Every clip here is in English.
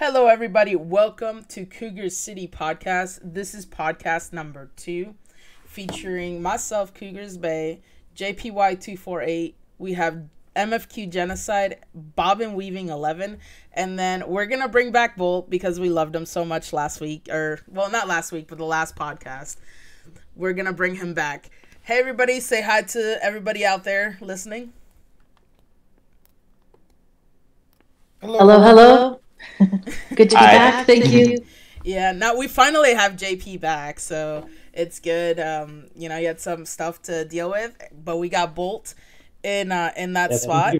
Hello everybody, welcome to Cougar City Podcast. This is podcast number 2, featuring myself, Cougarisbae, JPY248, we have MFQ Genocide, Bob and Weaving 11, and then we're going to bring back Bolt because we loved him so much last week, or, well, not last week, but the last podcast. We're going to bring him back. Hey everybody, say hi to everybody out there listening. Hello, hello, hello. Good to be back. Thank you. Yeah, now we finally have JP back, so it's good. You know, you had some stuff to deal with, but we got Bolt in that spot.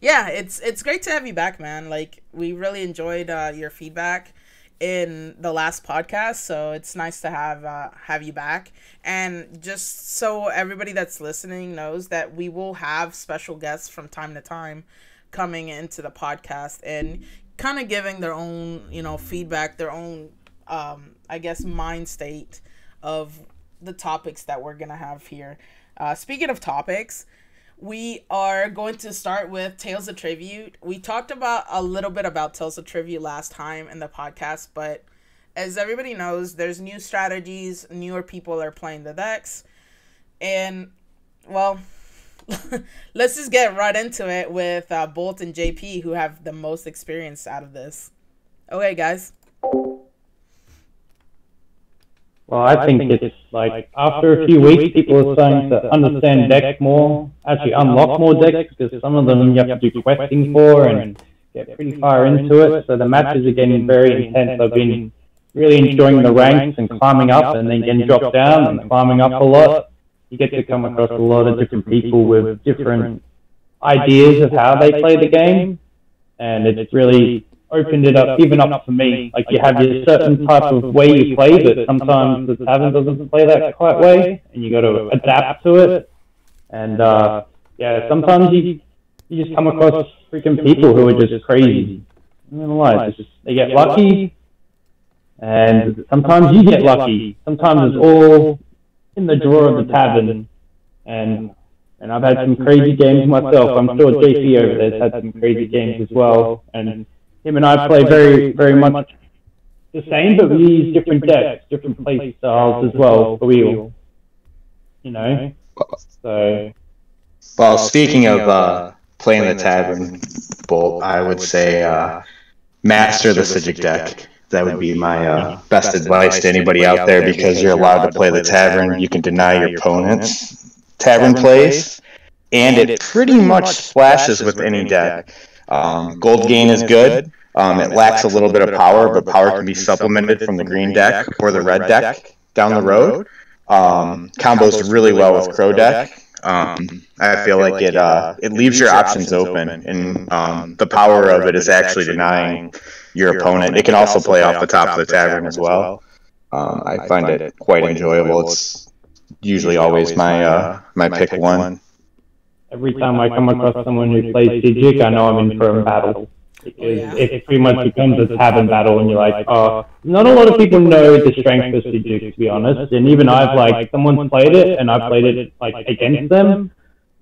Yeah, it's great to have you back, man. Like, we really enjoyed your feedback in the last podcast, so it's nice to have you back. And just so everybody that's listening knows that we will have special guests from time to time coming into the podcast and kind of giving their own, you know, feedback, their own, I guess, mind state of the topics that we're going to have here. Speaking of topics, we are going to start with Tales of Tribute. We talked about a little bit about Tales of Tribute last time in the podcast, but as everybody knows, there's new strategies, newer people are playing the decks, and, well, let's just get right into it with Bolt and JP, who have the most experience out of this. Okay, guys. Well, I think it's like after a few weeks, people are starting to understand decks more, actually unlock more decks, because some of them you have to do questing for and get pretty far into it. So the matches are getting very intense. I've been really enjoying the ranks and climbing up and then getting dropped down and climbing up a lot. You get to come across a lot of different people with different ideas of how they play the game, and it's really opened it up, even up for me. Like, you have your certain type of way you play, but sometimes the tavern doesn't play that quite way, and you got to adapt to it. And yeah, sometimes you just come across freaking people who are just crazy. I'm not gonna lie, it's just, they get lucky, and sometimes you get lucky. Sometimes it's all in the drawer of the tavern, and I've had some crazy games myself. I'm sure JP over there's had some crazy games as well, and him and I play very, very much the same, but we use different decks, different play styles as well, but we all, you know, so. Well, speaking of playing the tavern, Bolt, I would say master the Psijic deck. That would be my best advice to anybody out there, because you're allowed to play the tavern. You can deny your opponent's tavern plays, and it pretty much splashes with any deck. Gold gain is good. It lacks a little bit of power, but power can be supplemented from the green deck or the red deck down the road. Combos really well with Crow deck. I feel like it leaves your options open, and the power of it is actually denying your opponent. It can also play off the top of the tavern as well. I find it quite enjoyable. It's usually always my pick one. Every time I come across someone who plays Psijic, I know I'm in for a battle. It pretty much becomes a tavern battle, and you're like, oh, not a lot of people know the strength of Psijic, to be honest. And even I've, like, someone's played it, and I've played it, like, against them,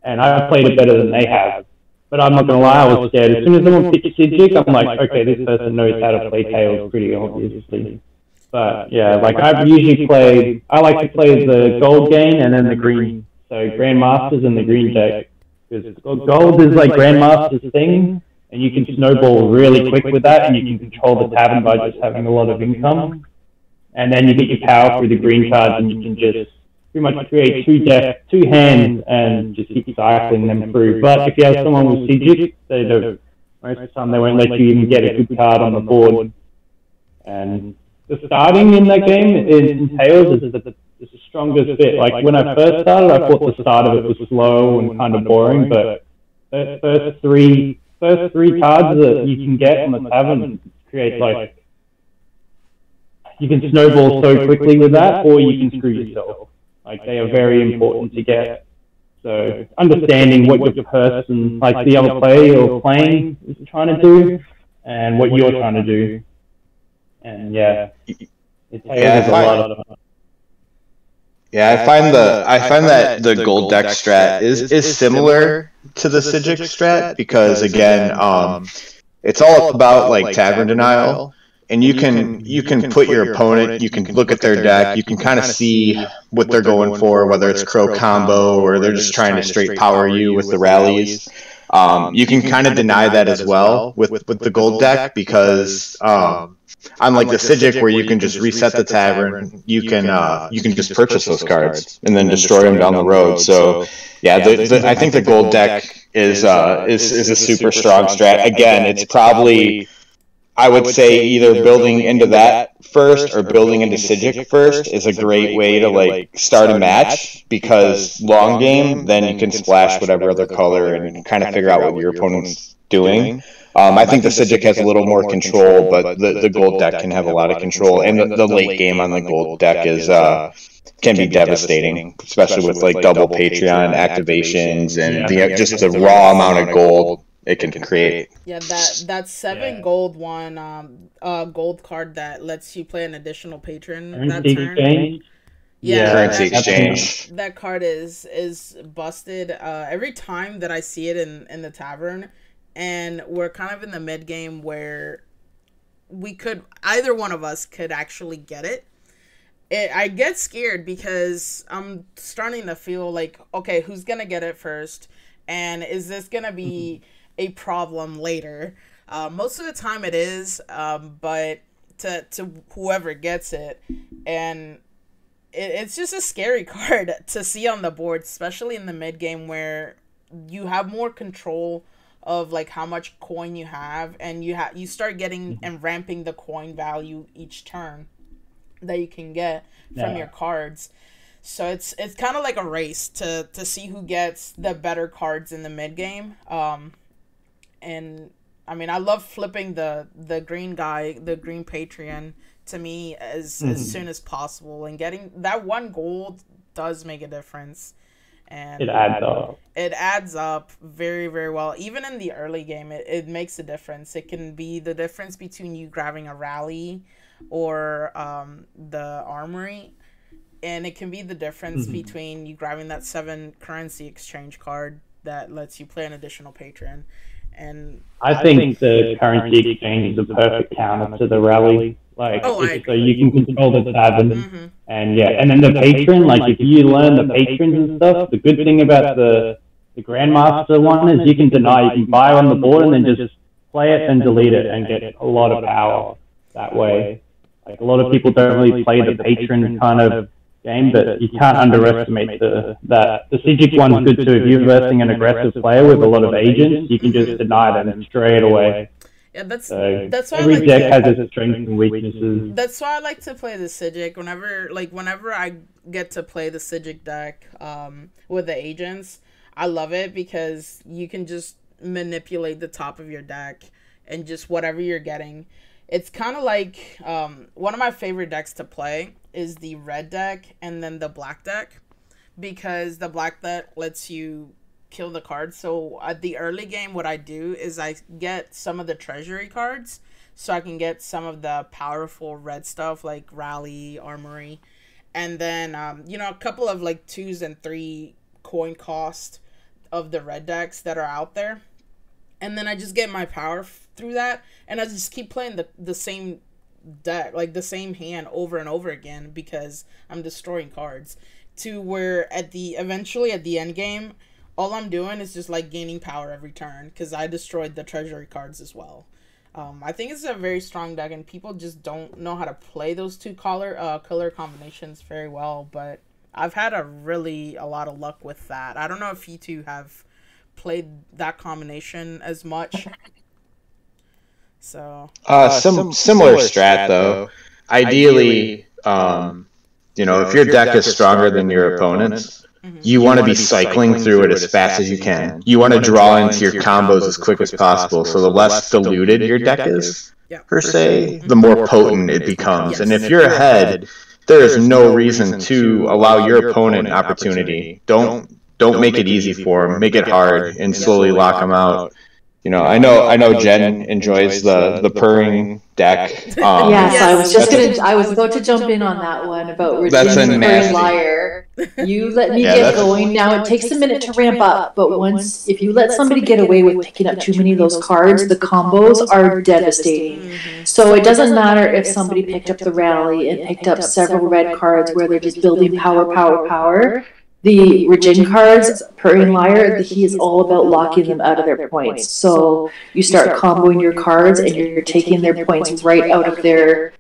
and I've played it better than they have. But I'm not going to lie, I was scared. As soon as someone picks Psijic, I'm like, okay, this person knows how to play Tails pretty obviously. But, yeah, like, I like to play the gold gain and then the green. So, Grandmasters and the green deck. Because gold is, like, Grandmasters' thing. And you can snowball really quick with that, and you can control the tavern by just having a lot of income. And then you get your power through the green cards, and you can just pretty much create two hands and just keep cycling them through. But if you have someone with Psijic, they don't. Most of the time, they won't let you even get a good card on the board. And the starting in that game in Tails is the strongest bit. Like, when I first started, I thought the start of it was slow and kind of boring, but the first three cards that you can get on the tavern create, like, you can snowball so quickly with that, or you can screw yourself. Like, they are very important to get. So, understanding what your person, like the other player you're playing, is trying to do, and what you're trying to do. And, yeah, it takes a lot of fun. Yeah, I find that the gold deck strat is similar to the Psijic strat, because again, It's all about like tavern denial, and you can put your opponent, you can look at their deck, you can kind of see what they're going for, whether it's crow combo or they're just trying to straight power you with the rallies. You can kind of deny that as well with the gold deck, because unlike the Psijic where you can just reset the tavern, you can just purchase those cards and then destroy them down the road. So yeah, I think the gold deck is a super strong strat. Again, it's probably, I would say, either building into that first or building into Psijic first is a great way to like start a match, because long game, then you can splash whatever other color and kind of figure out what your opponent's doing. I think the Psijic has a little more control, but the gold deck can have a lot of control, and the late game on the gold deck is can be devastating, especially with like double Patreon activations and just the raw amount of gold it can create. Yeah, that 7 gold one gold card that lets you play an additional patron that turn. Yeah, currency exchange. That card is busted. Every time that I see it in the tavern, and we're kind of in the mid game where we could, either one of us could actually get it. I get scared because I'm starting to feel like, okay, who's gonna get it first, and is this gonna be a problem later? Most of the time it is, but to whoever gets it, and it's just a scary card to see on the board, especially in the mid game where you have more control of like how much coin you have, and you start getting and ramping the coin value each turn that you can get from your cards. So it's kind of like a race to see who gets the better cards in the mid game. And I mean, I love flipping the green guy, the green Patreon, to me as soon as possible, and getting that one gold does make a difference. And it adds up very, very well. Even in the early game, it makes a difference. It can be the difference between you grabbing a rally or the armory, and it can be the difference between you grabbing that 7 currency exchange card that lets you play an additional patron. And I think the currency exchange is the perfect counter to the rally. Like, so you can control the tavern, and and then the patron. Like, if you learn the patrons and stuff, the good thing about the grandmaster one is you can deny, you can buy on the board and then just play it and delete it and get a lot of power that way. Like, a lot of people don't really play the patron kind of game, but you can't underestimate that. The Psijic one's good too. If you're versing an aggressive player with a lot of agents, you can just deny them straight away. Yeah, that's why every deck has its strengths and weaknesses. That's why I like to play the Psijic. Whenever I get to play the Psijic deck with the agents, I love it because you can just manipulate the top of your deck and just whatever you're getting. It's kind of like one of my favorite decks to play is the red deck and then the black deck, because the black deck lets you kill the cards. So at the early game, what I do is I get some of the treasury cards so I can get some of the powerful red stuff like rally, armory, and then a couple of like 2s and 3 coin cost of the red decks that are out there, and then I just get my power through that, and I just keep playing the same deck, like the same hand over and over again, because I'm destroying cards to where eventually at the end game, all I'm doing is just like gaining power every turn because I destroyed the treasury cards as well. I think it's a very strong deck, and people just don't know how to play those two color combinations very well. But I've had a lot of luck with that. I don't know if you two have played that combination as much. So similar strat though. Ideally, if your deck is stronger than your opponent's. You want to be cycling through it as fast as you can. You want to draw into your combos as quick as possible. So the less diluted your deck is, per se, the more potent it becomes. And if you're ahead, there is no reason to allow your opponent opportunity. Don't make it easy for them. Make it hard and slowly lock them out. You know, I know Jen enjoys the purring deck. Yes, I was just gonna. I was about to jump in on that one about Richie's purring liar. You let me get going. Now it takes a minute to ramp up, but once if you let somebody get away with picking up too many of those cards, the combos are devastating. Mm-hmm. So it doesn't matter if somebody picked up the rally and picked up several red cards where they're just building power. The Regin cards, Purring Liar, he is all about locking them out of their points. So you start comboing your cards and you're taking their points right out of their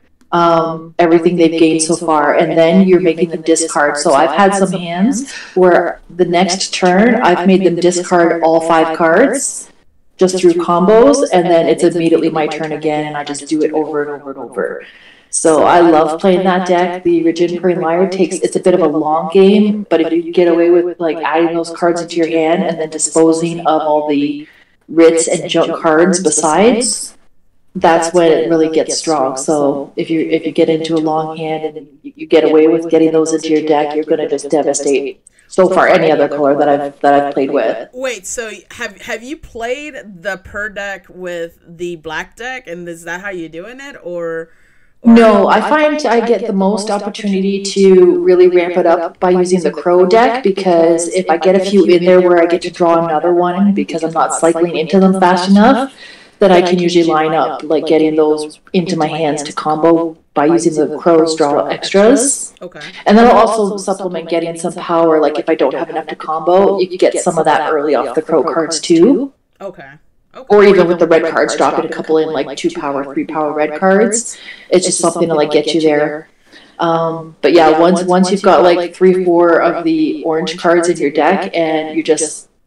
everything they've gained so far, and then you're making them discard. So I've had some hands where the next turn I've made them discard all 5 cards just through combos, and then it's immediately my turn again, and I just do it over and over and over. So I love playing that deck. The Regin Purring Liar it's a bit of a long game, but if you get away with like adding those cards into your hand and then disposing of all the writs and junk cards besides, that's when it really gets strong. So if you get into a long hand and you get away with getting those into your deck, you're gonna just devastate. So far, any other color that I've played with. Wait, so have you played the Pur deck with the black deck, and is that how you're doing it, or? No, I find I get the most opportunity to really ramp it up by using the Crow deck, because if I get a few in there where I get to draw another one because I'm not cycling into them fast enough, then I can usually line up, like getting those into my hands to combo by using the Crow's draw extras. Okay. And then I'll also supplement getting some power, like if I don't have enough to combo, you get some of that early off the Crow cards too. Okay. Okay. Or even with the red cards, dropping a couple in, like 2-power, 3-power red cards. It's just something to, like, get you there. But yeah, once you've got, like, 3-4 of the orange cards in your deck, and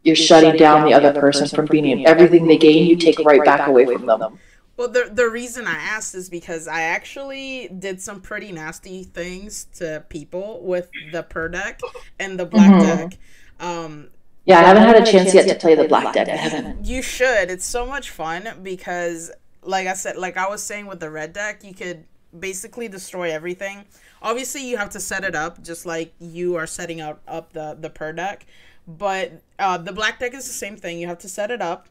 you're shutting down the other person from being everything they gain, you take right back away from them. Well, the reason I asked is because I actually did some pretty nasty things to people with the Pur deck and the black deck. Yeah, I haven't had a chance yet to play the black deck. You should. It's so much fun because, like I said, like I was saying with the red deck, you could basically destroy everything. Obviously, you have to set it up just like you are setting up the Pur deck. But the black deck is the same thing. You have to set it up.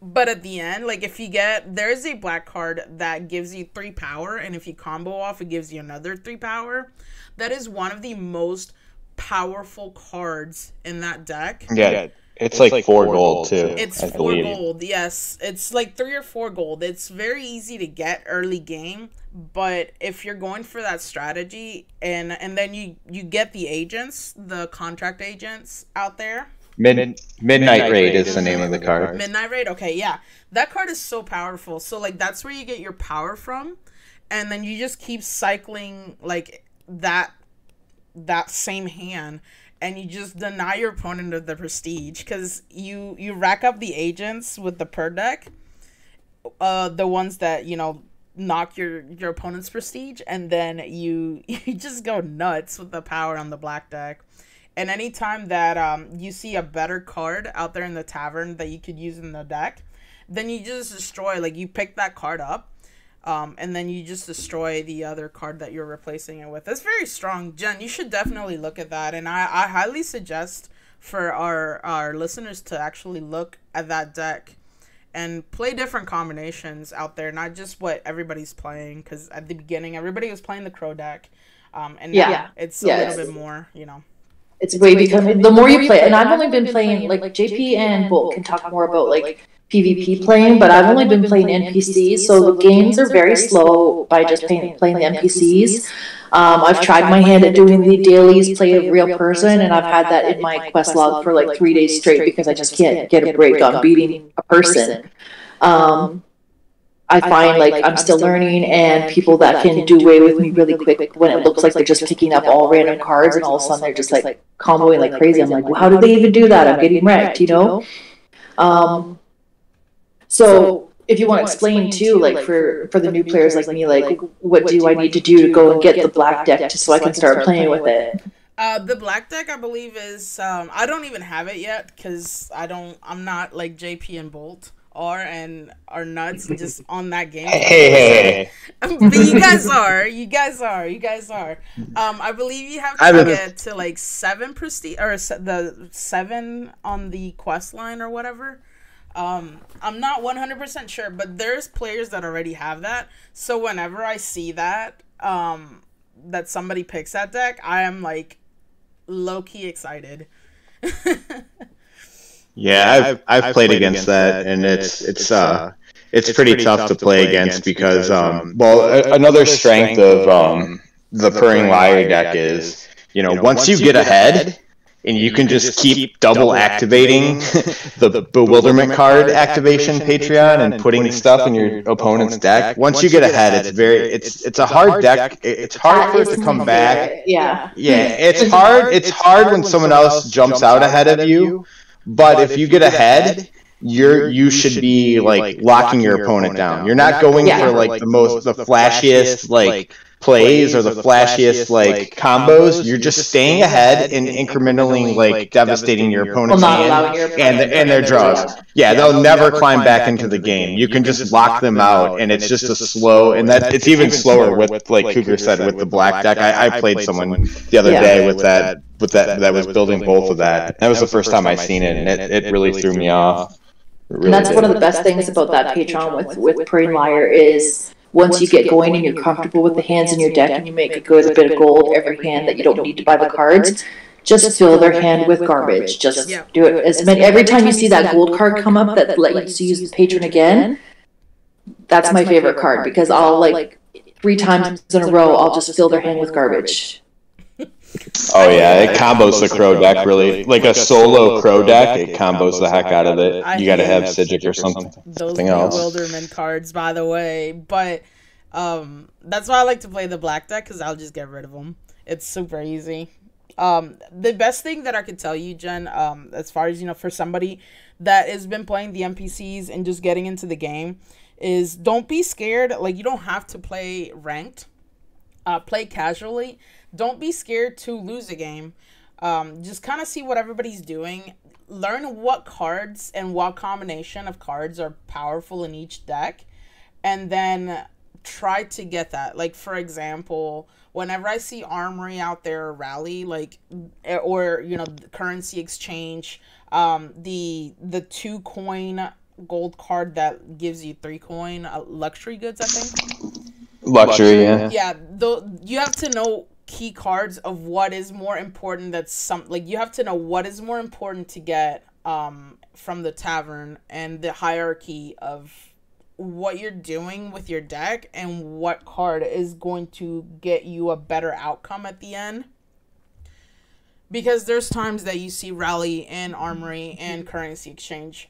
But at the end, like if you get, there is a black card that gives you 3 power. And if you combo off, it gives you another 3 power. That is one of the most powerful cards in that deck. Yeah, it's like 4 gold too. It's 4 gold, yes. It's like 3 or 4 gold. It's very easy to get early game, but if you're going for that strategy and then you get the agents, the contract agents out there. Midnight Raid is the name of the card. Midnight Raid, okay, yeah. That card is so powerful. So like that's where you get your power from, and then you just keep cycling like that same hand, and you just deny your opponent of the prestige because you rack up the agents with the Pur deck, the ones that, you know, knock your opponent's prestige, and then you just go nuts with the power on the black deck. And anytime that you see a better card out there in the tavern that you could use in the deck, then you just destroy, like you pick that card up. And then you just destroy the other card that you're replacing it with. That's very strong. Jen, you should definitely look at that. And I highly suggest for our listeners to actually look at that deck and play different combinations out there, not just what everybody's playing. Because at the beginning, everybody was playing the Crow deck. And yeah, it's a little bit more, you know. It's way becoming, the more you play. And I've only been playing, like JP and Bolt can talk more about, like, PvP playing, but I've only been playing NPCs, so the games are very slow by just playing the NPCs. I've tried my hand at doing the dailies, play a real person, and I've had that in my quest log for like 3 days straight because I just can't get a break on beating a person. I find like I'm still learning, and people that can do away with me really quick when it looks like they're just picking up all random cards and all of a sudden they're just like comboing like crazy. I'm like, well, how did they even do that? I'm getting wrecked, you know? So if you want to explain too, like for the new players like me, like what do I need to do to go and get the black deck just so I can start playing with it? The black deck, I believe, is I don't even have it yet because I'm not like JP and Bolt are nuts just on that game. Hey. But you guys are. I believe you have to get to like 7 prestige or the 7 on the quest line or whatever. I'm not 100% sure, but there's players that already have that. So whenever I see that, that somebody picks that deck, I am like low-key excited. Yeah, I've played against that, and it's pretty tough to play against because well, another strength of the Purring Liar deck is, once you get ahead, and you can just keep double activating the bewilderment card activation Patreon and putting stuff in your opponent's deck. Once you get ahead, it's a hard deck. It's hard for it to come back. Yeah. Yeah, it's hard. It's hard when someone else jumps out ahead of you. But if you get ahead, you should be like locking your opponent down. You're not going for like the flashiest like plays or the flashiest like combos. You're just staying ahead and incrementally like devastating your opponent's hand and their draws. Yeah, they'll never climb back into the game. You can just lock them out, and it's just a slow, and that it's even slower with, like Cougar said, with the black deck. I played someone the other day with that, that was building both of that. That was the first time I seen it, and it really threw me off. And that's one of the best things about that Patreon with Purring Liar is, once you get going and you're comfortable with the hands in your deck and you make a good bit of gold every hand that you don't need to buy the cards, just fill their hand with garbage. Just do it as many. Every time you see that gold card come up that lets you use the patron again, that's my favorite card because I'll like 3 times in a row I'll just fill their hand with garbage. Oh yeah, it combos the crow deck really. Like a solo crow deck, it combos the heck out of it. You gotta have Psijic or something else. Those bewilderment cards, by the way. But that's why I like to play the black deck, because I'll just get rid of them. It's super easy. The best thing that I could tell you, Jen, as far as, for somebody that has been playing the NPCs and just getting into the game, is don't be scared. Like, you don't have to play ranked. Play casually. Don't be scared to lose a game. Just kind of see what everybody's doing. Learn what cards and what combination of cards are powerful in each deck. And then try to get that. Like, for example, whenever I see Armory out there, or Rally, like, or, the currency exchange, the 2 coin gold card that gives you 3 coin luxury goods, I think. Luxury, yeah. Yeah, though, you have to know key cards of what is more important. That's you have to know what is more important to get from the tavern and the hierarchy of what you're doing with your deck and what card is going to get you a better outcome at the end. Because there's times that you see Rally and Armory and currency exchange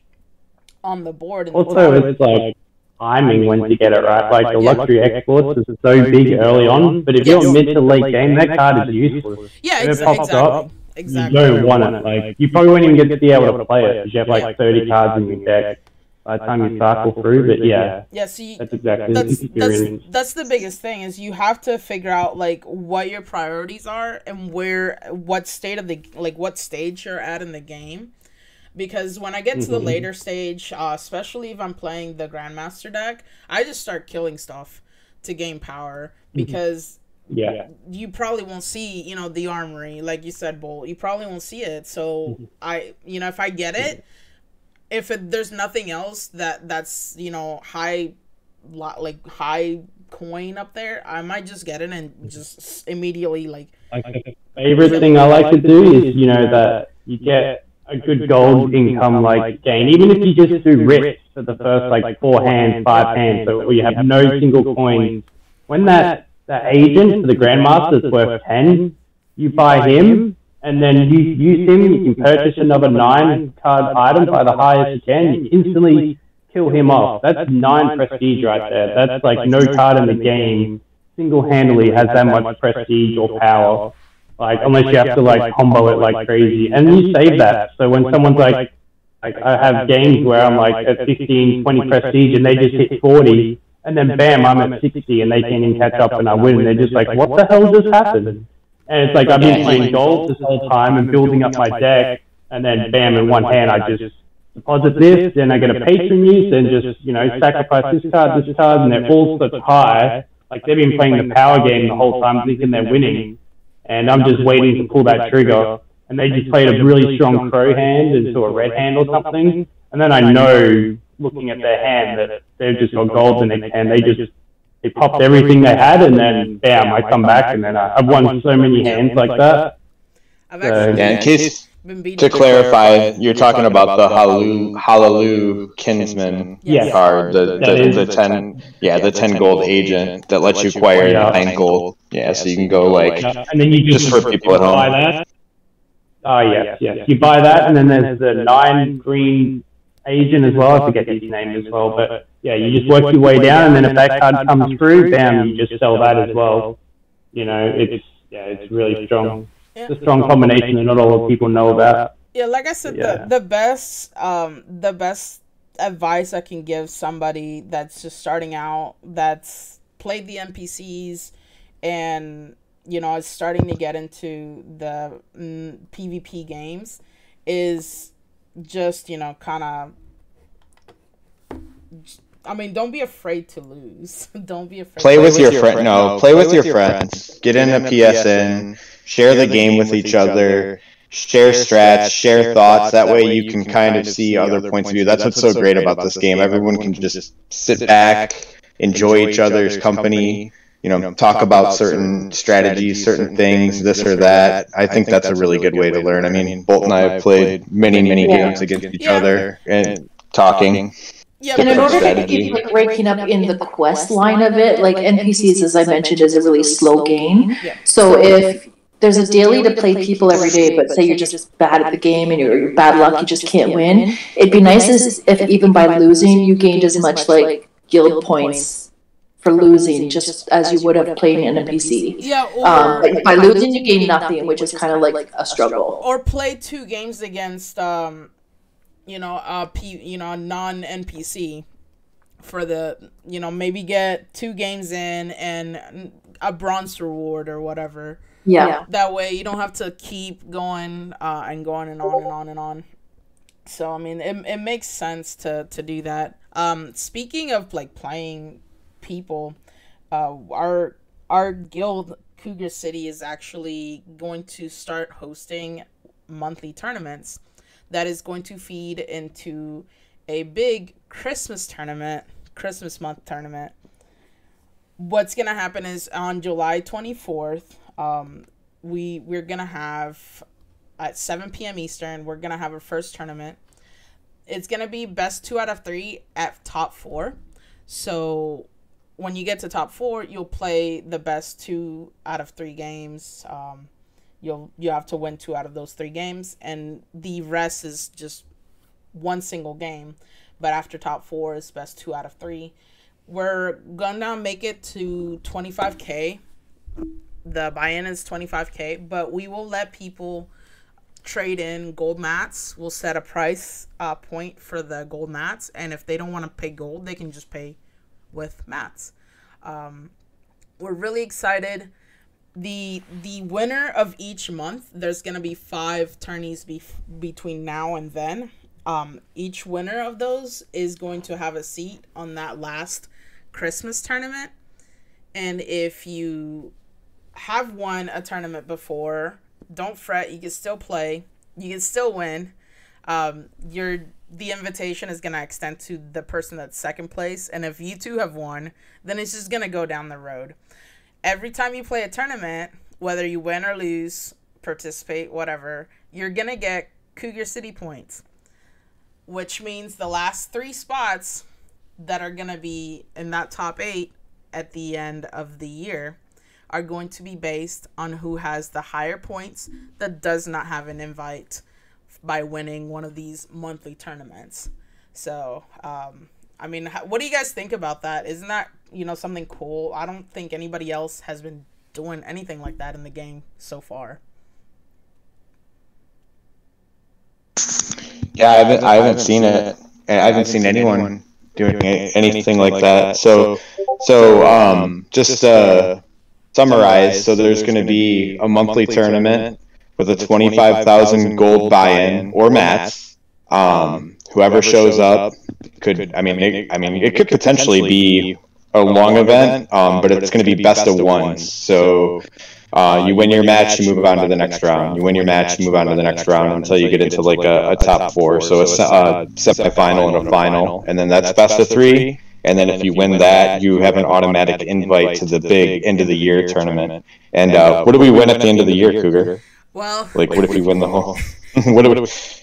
on the board. And also, it's like timing when to get it right. Like, the luxury exports is so big early on, but if you're mid to late game, that card is useless. Yeah, exactly. You don't want it. Like, you probably won't even get to be able to play it because you have like 30 cards in your deck by the time you cycle through. But yeah, so that's exactly the experience. That's the biggest thing, is you have to figure out like what your priorities are and what stage you're at in the game. Because when I get to the later stage, especially if I'm playing the Grandmaster deck, I just start killing stuff to gain power. Because you probably won't see, the Armory, like you said, Bolt. You probably won't see it. So, if I get it, there's nothing else that's, high coin up there, I might just get it and just immediately, the favorite thing I like to do is, that you get a good gold income like gain, even if you just do rips for the first like 4 hands, 5 hands, so you have no single coins. When that agent for the Grandmaster is worth 10, you buy him, and then you use him. You can purchase another 9 card item by the highest you can. You instantly kill him off. That's 9 prestige right there. That's like no card in the game single-handedly has that much prestige or power. Like, unless you have to, like, combo it like crazy. And you save that. So when someone's like, I have games where I'm, like, at 15, 20 prestige, and they just hit 40, and then, bam, I'm at 60, and they can't even catch up, and I win. And they're just like, what the hell just happened? And it's like, I've been playing gold this whole time and building up my deck, and then, bam, in one hand, I just deposit this, then I get a patron use, and just, sacrifice this card, and they're all such high. Like, they've been playing the power game the whole time, thinking they're winning. And I'm just waiting to pull that trigger. And they just played a really strong crow hand into a red hand or something. And then I know, looking at their hand, that they've just got gold in it, and they popped everything they had, and then bam, I come back, and then I've won so many hands like that. Yeah, in case, to clarify, you're talking about the Halalu Kinsman card, the 10 gold agent that lets you acquire 9 gold. Yeah, so you can go like, and then you just for people at home. Oh, yeah. You buy that, and then there's the 9 green agent as well. I forget his name as well, but yeah, you just work your way down, and then if that card comes through, bam, you just sell that as well. You know, it's really strong. It's a strong combination that not all people know about. Yeah, like I said, the best advice I can give somebody that's just starting out, that's played the NPCs, and you know, is starting to get into the PvP games, is just, you know, kind of, I mean, don't be afraid to lose. Don't be afraid. Play with your friend. No, play with your friends. Get in a PSN. Share the game with each other. Share strats. Share thoughts. That way you can kind of see other points of view. That's what's so great about this game. Everyone can just sit back, enjoy each other's company. You know, talk about certain strategies, certain things, this or that. I think that's a really good way to learn. I mean, Bolt and I have played many games against each other and talking. Yeah, and in order to keep like ranking up in the quest line of it, like NPCs, as I mentioned, is a really slow game. Yeah. So if there's a daily to play people every day, but say you're just bad at the game and you're bad luck, you just can't win, it'd be nice if even by losing you gained as much like guild points for losing, just as you would have playing an NPC. Yeah, or by losing you gain nothing, which is kind of like a struggle. Or play 2 games against non-NPC for the, you know, maybe get 2 games in and a bronze reward or whatever. Yeah. That way you don't have to keep going and going and on and on and on. So, I mean, it makes sense to do that. Speaking of, like, playing people, our guild, Cougar City, is actually going to start hosting monthly tournaments. That is going to feed into a big Christmas tournament, Christmas month tournament. What's going to happen is on July 24th, we're going to have, at 7 p.m. Eastern, we're going to have our first tournament. It's going to be best 2 out of 3 at top 4. So when you get to top 4, you'll play the best 2 out of 3 games. You have to win 2 out of those 3 games, and the rest is just one single game. But after top 4 is best 2 out of 3. We're gonna make it to 25K. The buy-in is 25K, but we will let people trade in gold mats. We'll set a price point for the gold mats, and if they don't want to pay gold, they can just pay with mats. We're really excited. The winner of each month, there's going to be 5 tourneys between now and then. Each winner of those is going to have a seat on that last Christmas tournament. And if you have won a tournament before, don't fret. You can still play. You can still win. The invitation is going to extend to the person that's second place. And if you 2 have won, then it's just going to go down the road. Every time you play a tournament, whether you win or lose, participate, whatever, you're going to get Cougar City points, which means the last 3 spots that are going to be in that top 8 at the end of the year are going to be based on who has the higher points that does not have an invite by winning one of these monthly tournaments. So, I mean, what do you guys think about that? Isn't that, you know, something cool? I don't think anybody else has been doing anything like that in the game so far. Yeah, I haven't seen it. I haven't seen anyone doing anything like that. So just to summarize, so there's going to be a monthly tournament with a 25,000 gold buy-in or mats. Whoever shows up could potentially be a long event, but it's going to be best of ones. So You win your match, you move on to the next round. You win your match, you move on to the next round until you get into like a top four. So it's a semifinal and a final, and then that's best of three. And then if you win that, you have an automatic invite to the big end of the year tournament. And what do we win at the end of the year, Cougar? Well, like what if you win the whole?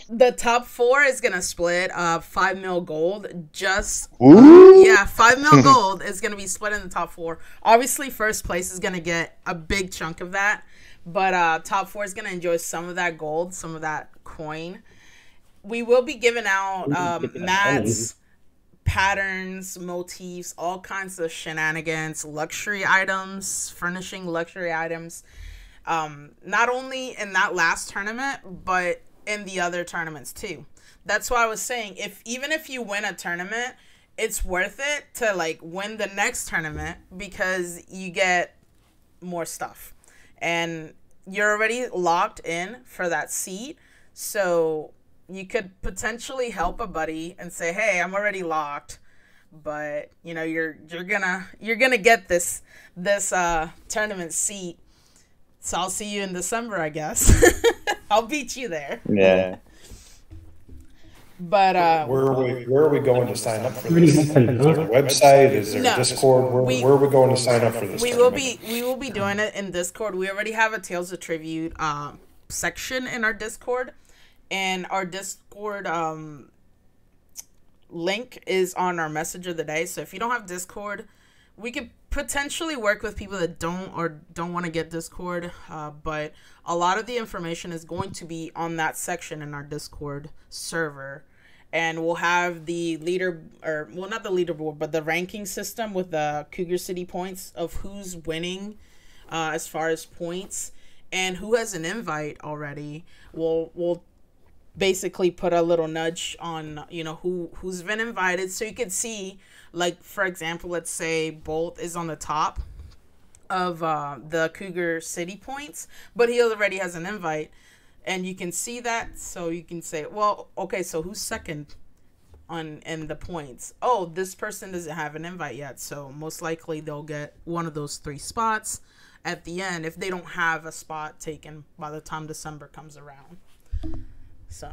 The top four is gonna split $5 million just yeah, $5 million is gonna be split in the top four. Obviously first place is gonna get a big chunk of that, but top four is gonna enjoy some of that gold, some of that coin. We will be giving out mats, patterns, motifs, all kinds of shenanigans, luxury items, furnishing luxury items. Not only in that last tournament, but in the other tournaments too. That's why I was saying, even if you win a tournament, it's worth it to like win the next tournament because you get more stuff and you're already locked in for that seat. So you could potentially help a buddy and say, hey, I'm already locked, but you know, you're gonna get this tournament seat. So I'll see you in December, I guess. I'll beat you there. Yeah. But where are we going to sign up for this? Is there a website? Is there a Discord? Where are we going to sign up for this? We will be doing it in Discord. We already have a Tales of Tribute section in our Discord, and our Discord link is on our message of the day. So if you don't have Discord, we could potentially work with people that don't want to get Discord, but a lot of the information is going to be on that section in our Discord server, and we'll have the ranking system with the Cougar City points of who's winning as far as points and who has an invite already. We'll basically put a little nudge on, you know, who's been invited, so you can see, like, for example, let's say Bolt is on the top of the Cougar City points, but he already has an invite, and you can see that, so you can say, well, okay, so who's second in the points? Oh, this person doesn't have an invite yet, so most likely they'll get one of those three spots at the end if they don't have a spot taken by the time December comes around. So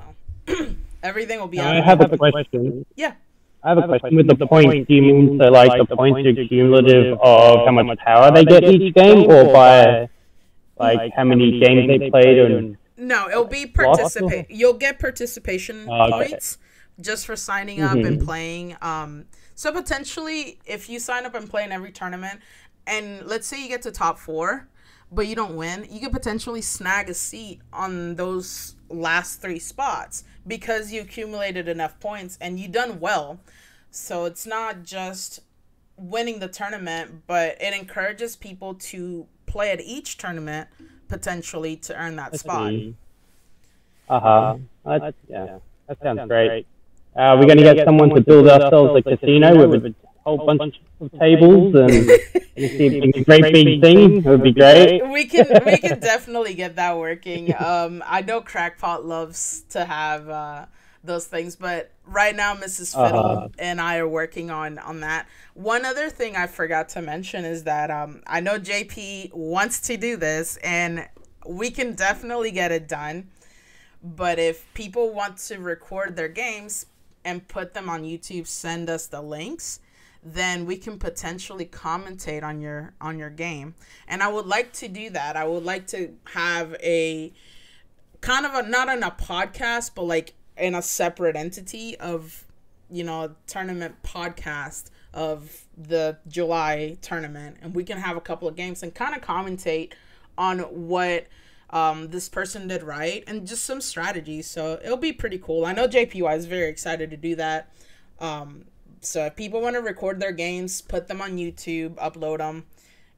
everything will be out. I have a question. Yeah. I have a question. With the points, do you mean so like the points are cumulative of how much power they get each game, or by like how many games they played? And no, it'll be participate. You'll get participation points just for signing up and playing. So potentially, if you sign up and play in every tournament, and let's say you get to top four, but you don't win, you could potentially snag a seat on those last three spots because you accumulated enough points and you done well. So it's not just winning the tournament, but it encourages people to play at each tournament potentially to earn that spot. That sounds great. We're going to get someone to build ourselves a casino with a whole bunch of tables and a great big thing. It would be great. We can definitely get that working. I know Crackpot loves to have those things, but right now Mrs. Fiddle and I are working on that. One other thing I forgot to mention is that I know JP wants to do this, and we can definitely get it done. But if people want to record their games and put them on YouTube, send us the links, then we can potentially commentate on your game. And I would like to do that. I would like to have a kind of not on a podcast, but like in a separate entity of, you know, a tournament podcast of the July tournament. And we can have a couple of games and kind of commentate on what this person did right and just some strategies. So it'll be pretty cool. I know JPY is very excited to do that. So if people want to record their games, put them on YouTube, upload them,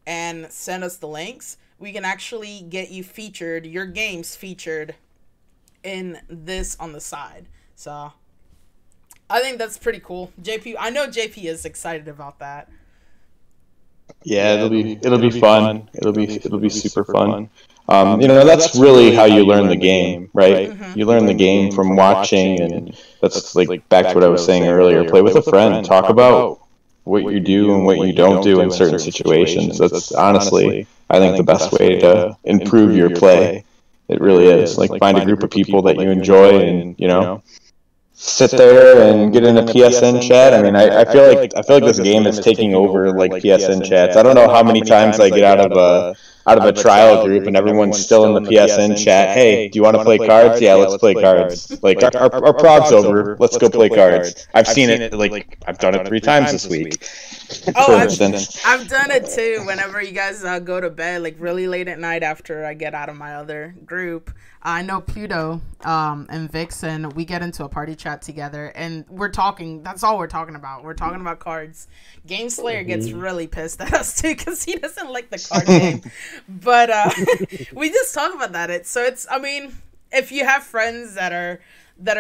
and send us the links, we can actually get you featured, your games featured in this on the side. So I think that's pretty cool. I know JP is excited about that. Yeah, it'll be fun. It'll be super fun. You know, that's really how you learn the game, right? You learn the game from watching, and that's like back to what I was saying earlier. Play with a friend. Talk about what you do and what you don't do in certain situations. That's honestly I think the best way to improve your play, it really is. Like, find a group of people that you enjoy and, you know, sit there and get in a PSN chat. I mean, I feel like this game is taking over, like, PSN chats. I don't know how many times I get out of a trial group and everyone's still in the PSN chat. Hey, do you want to play cards? Yeah, let's play cards. Like, our prog's over. Let's go play cards. I've seen it, like, I've done it 3 times this week. Oh, I've done it too. Whenever you guys go to bed, like, really late at night after I get out of my other group, I know Pluto and Vixen, we get into a party chat together and we're talking. That's all we're talking about. We're talking about cards. Game Slayer gets really pissed at us too because he doesn't like the card game. But we just talk about that. I mean, if you have friends that are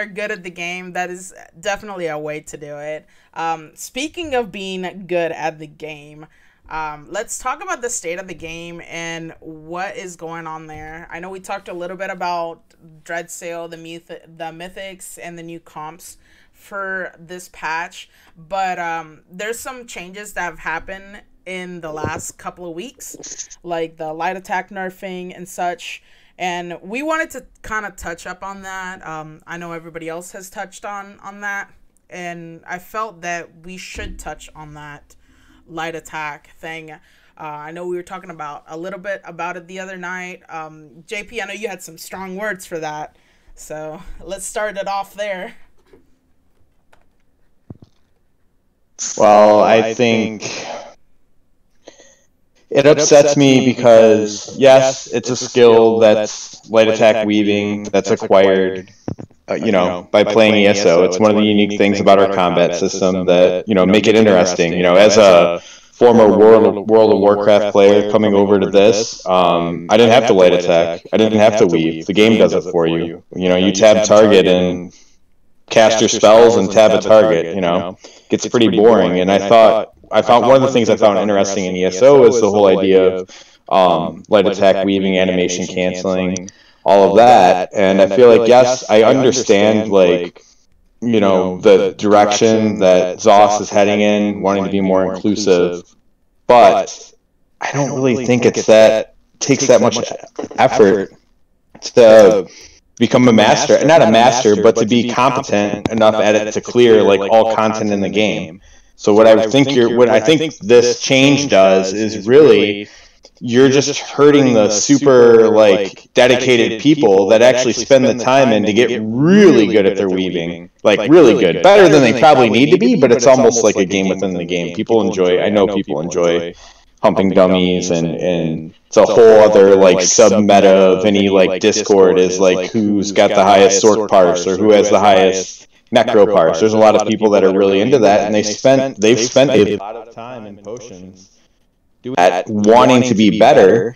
good at the game, that is definitely a way to do it. Speaking of being good at the game, let's talk about the state of the game and what is going on there. I know we talked a little bit about Dread Sale, the mythics, and the new comps for this patch, but there's some changes that have happened in the last couple of weeks, like the light attack nerfing and such. And we wanted to kind of touch up on that. I know everybody else has touched on that, and I felt that we should touch on that light attack thing. I know we were talking about a little bit about it the other night. JP, I know you had some strong words for that, so let's start it off there. Well, I think it upsets me because, yes, it's a skill that's light attack weaving that's acquired, you know, by playing ESO. It's one of the unique things about our combat system that, you know, make it interesting. You know, as a former World of Warcraft player coming over to this, I didn't have to light attack. I didn't have to weave. The game does it for you. You know, you tab target and cast your spells and tab a target, you know. Gets pretty boring, and I found one of the things I found interesting in ESO is the whole idea of light attack weaving, animation canceling, all of that. And I feel like, yes, I understand, like, you know, the direction that ZOS is heading in, wanting to be more inclusive, but I don't really think it's that takes that much effort to become a master. Not a master, but to be competent enough at it to clear, like, all content in the game. So what I think this change does is really you're just hurting the super, like, dedicated people that actually spend the time in to get really good at their weaving. Like, really good. Better than they probably need to be, but it's almost like a game within the game. I know people enjoy humping dummies, and it's a whole other, like, sub-meta of any, like, Discord is, like, who's got the highest sort parse or who has the highest necroparse. There's a lot of people that are really into that, and they've spent a lot of time in potions at wanting to be better.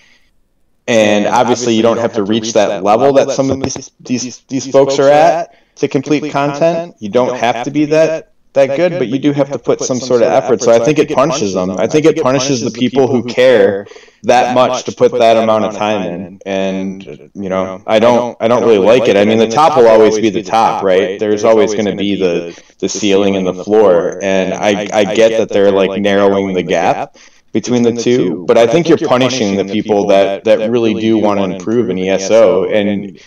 And obviously, you don't have to reach that level that some of these folks are at to complete content. You don't have to be that good, but you do have to put some sort of effort. So I think it punishes them. I think it punishes the people who care that much to put that amount of time in. And, you know, I don't really like it. I mean, the top will always be the top, right? There's always going to be the ceiling and the floor. And I get that they're, like, narrowing the gap between the two, but I think you're punishing the people that really do want to improve in ESO. And,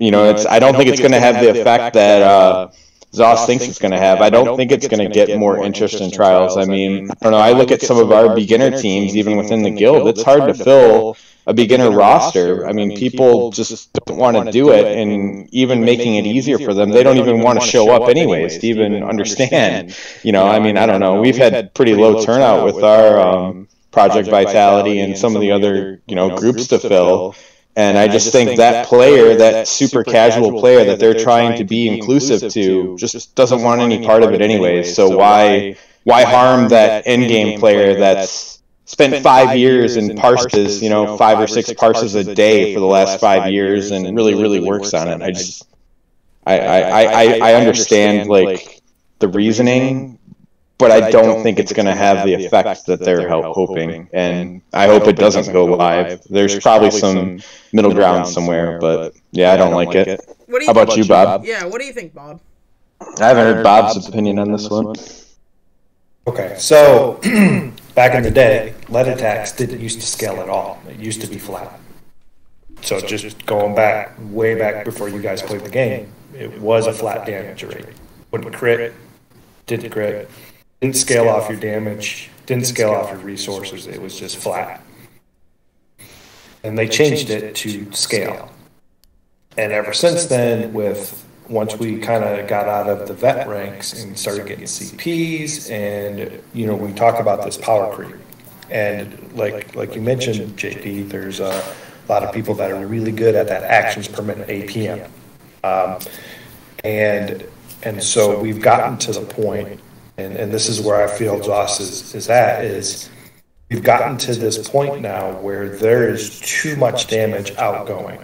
you know, I don't think it's going to have the effect that ZOS thinks it's going to have. I don't think it's going to get more interest in trials. I mean, I don't know. I look at some of our beginner teams, even within the guild. It's hard to fill a beginner roster. I mean, people just don't want to do it, and even making it easier for them, they don't even want to show up anyways to even understand. You know, I mean, I don't know. We've had pretty low turnout with our Project Vitality and some of the other, you know, groups to fill. And I just think that player, that super casual player that they're trying to be inclusive to, just doesn't want any part of it anyways. So why harm that endgame player that's spent 5 years in parses, you know, 5 or 6 parses a day for the last 5 years and really, really works on it? I understand, like, the reasoning, but I don't think it's going to have the effect that they're hoping. And I hope it doesn't go live. There's probably some middle ground somewhere, but yeah, I don't like it. How about you, Bob? Yeah, what do you think, Bob? I haven't heard Bob's opinion on this one. Okay, so Back in the day, lead attacks didn't used to scale at all. It used to be flat. So just going back, way back before you guys played the game, it was a flat damage rate. Wouldn't crit, didn't crit, didn't scale off your damage, didn't scale off your resources, it was just flat. And they changed it to scale. And ever since then, with once we kind of got out of the vet ranks and started getting CPs, and you know, we talk about this power creep. And like you mentioned, JP, there's a lot of people that are really good at that actions per minute APM. And so we've gotten to the point, and this is where I feel ZOS is at, is we've gotten to this point now where there is too much damage outgoing,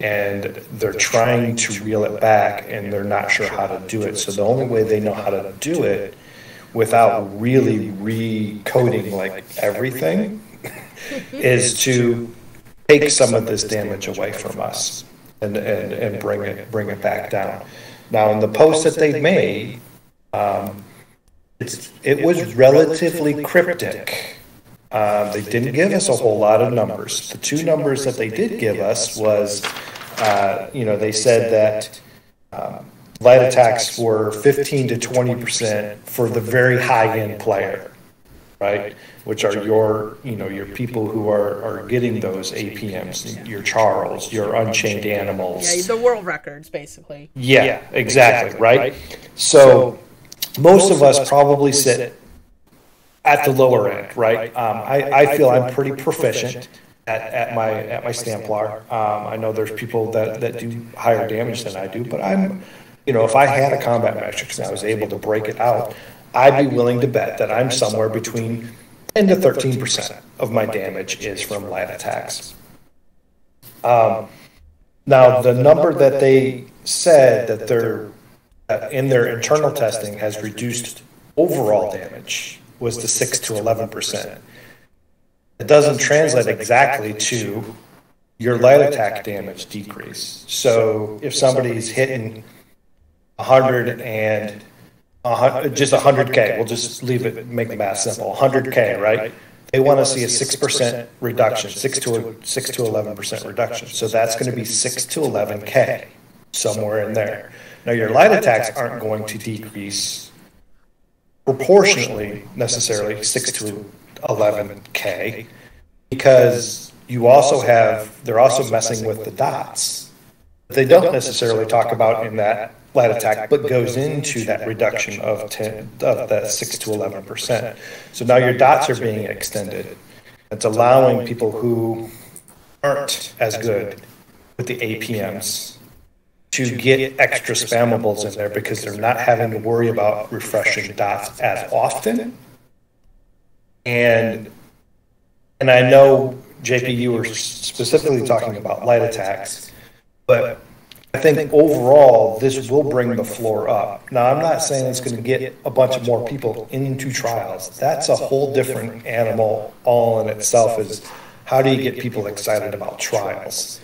and they're trying to reel it back, and they're not sure how to do it. So the only way they know how to do it without really recoding like everything is to take some of this damage away from us and bring it back down. Now, in the post that they've made, it was relatively cryptic. They didn't give us a whole lot of numbers. The two numbers that they did give us was, you know, they said that light attacks were 15 to 20% for the very high-end player, right? Which are your, you know, your people who are getting those APMs, your Charles, your Unchained Animals. Yeah, the world records, basically. Yeah, exactly, right? So most of us probably sit at the lower end, right? I feel I'm pretty proficient at my Stamplar. I know there's people that do higher damage than I do, but I'm, you know, if I had a combat matrix and I was able to break it out, I'd be willing to bet that I'm somewhere between 10 to 13% of my damage is from light attacks. Now, the number that they said that they're in their internal testing has reduced overall damage was the 6 to 11%. It doesn't translate exactly to your light attack damage decrease. So if somebody's hitting 100K, we'll just leave it, make the math simple, 100K, right? They want to see a 6% reduction, 6 to 11% reduction. So that's going to be 6 to 11K, somewhere in there. Now, your light attacks aren't going to decrease proportionally, necessarily, 6 to 11K, because you also have, they're also messing with the dots. They don't necessarily talk about in that light attack, but goes into that reduction of that 6 to 11%. So now your dots are being extended. It's allowing people who aren't as good with the APMs to get extra spammables in there because they're not having to worry about refreshing dots as often. And I know, JP, you were specifically talking about light attacks, but I think overall this will bring the floor up. Now, I'm not saying it's going to get a bunch of more people into trials. That's a whole different animal all in itself, is how do you get people excited about trials?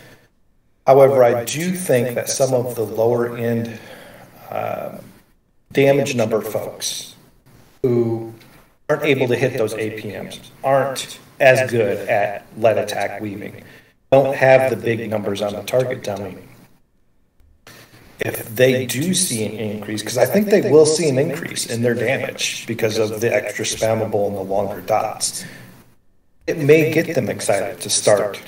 However, I do think that some of the lower-end damage number folks who aren't able to hit those APMs, aren't as good at lead attack weaving, don't have the big numbers on the target dummy, if they do see an increase, because I think they will see an increase in their damage because of the extra spammable and the longer dots, it may get them excited to start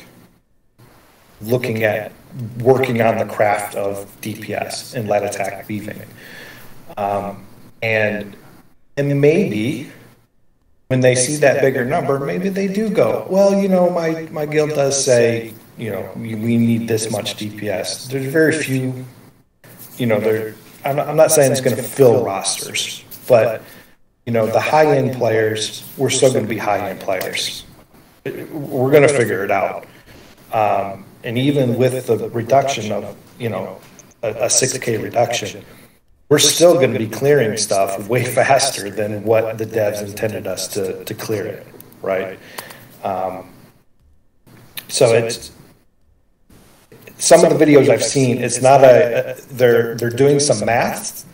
looking at working on the craft of DPS and light attack weaving. And maybe when they see that bigger number, maybe they do go, well, you know, my guild does say, you know, we need this much DPS. There's very few, you know, I'm not saying it's going to fill rosters, but, you know, the high-end players, we're still going to be high-end players. We're going to figure it out. And even with the reduction of, you know, a 6K reduction, we're still going to be clearing stuff way faster than what the devs intended us to clear it, right? So it's some of the videos I've seen, it's not they're doing some math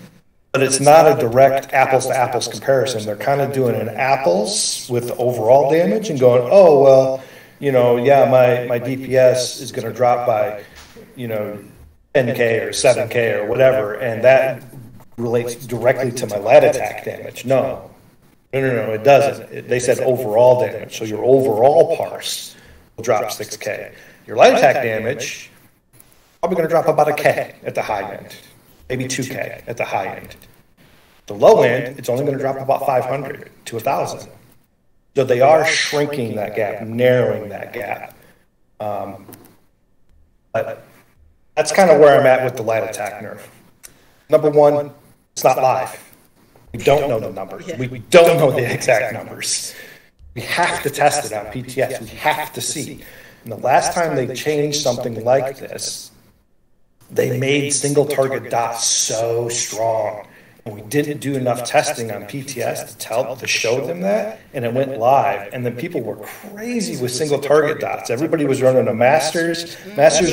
But it's not a direct apples-to-apples comparison. They're kind of doing an apples with overall damage and going, oh, well, you know, yeah, my DPS is going to drop by, you know, 10K or 7K or whatever, and that relates directly to my lat attack damage. No, it doesn't. They said overall damage, so your overall parse will drop 6K. Your lat attack damage, probably going to drop about a K at the high end. Maybe 2K at the high end. The low end, it's only going to drop about 500 to 1,000. So they are shrinking that gap, narrowing that gap. But that's kind of where I'm at with the light attack nerf. Number one, it's not live. We don't know the numbers. We don't know the exact numbers. We have to test it on PTS. We have to see. And the last time they changed something like this, they made single-target dots so strong, and we didn't do enough testing on PTS to show them that, and it went live, and then people were crazy with single-target dots. Everybody was running a Masters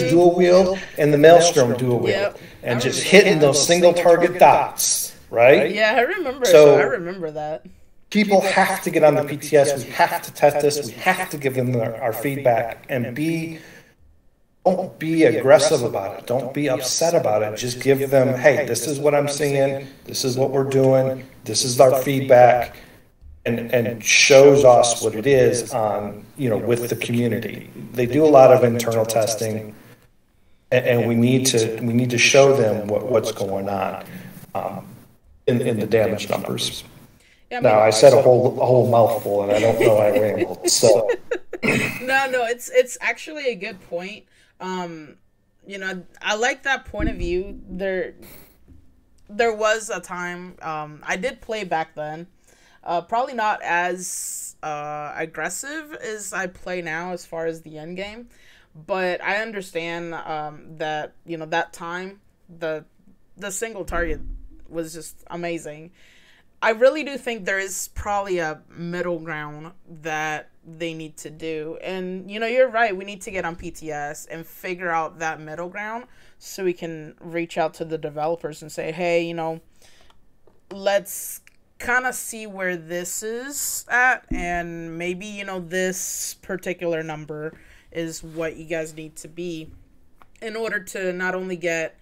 dual wield, and the Maelstrom dual wield, and just hitting those single-target dots, right? Yeah, I remember. So I remember that. People have to get on the PTS. We have to test this. We have to give them our feedback and be... Don't be aggressive about it. Don't be upset about it. Just give them, hey, this is what I'm seeing. This is what we're doing. This is our feedback. And shows us what it is on, you know, with the community. They do a lot of internal testing, and we need to show them what's going on in the damage numbers. Now, I said a whole mouthful, and I don't know I rambled. So. No, it's actually a good point. You know, I like that point of view. There was a time, I did play back then, probably not as aggressive as I play now as far as the end game, but I understand that, you know, that time the single target was just amazing. I really do think there is probably a middle ground that they need to do. And, you know, you're right. We need to get on PTS and figure out that middle ground so we can reach out to the developers and say, hey, you know, let's kind of see where this is at. And maybe, you know, this particular number is what you guys need to be in order to not only get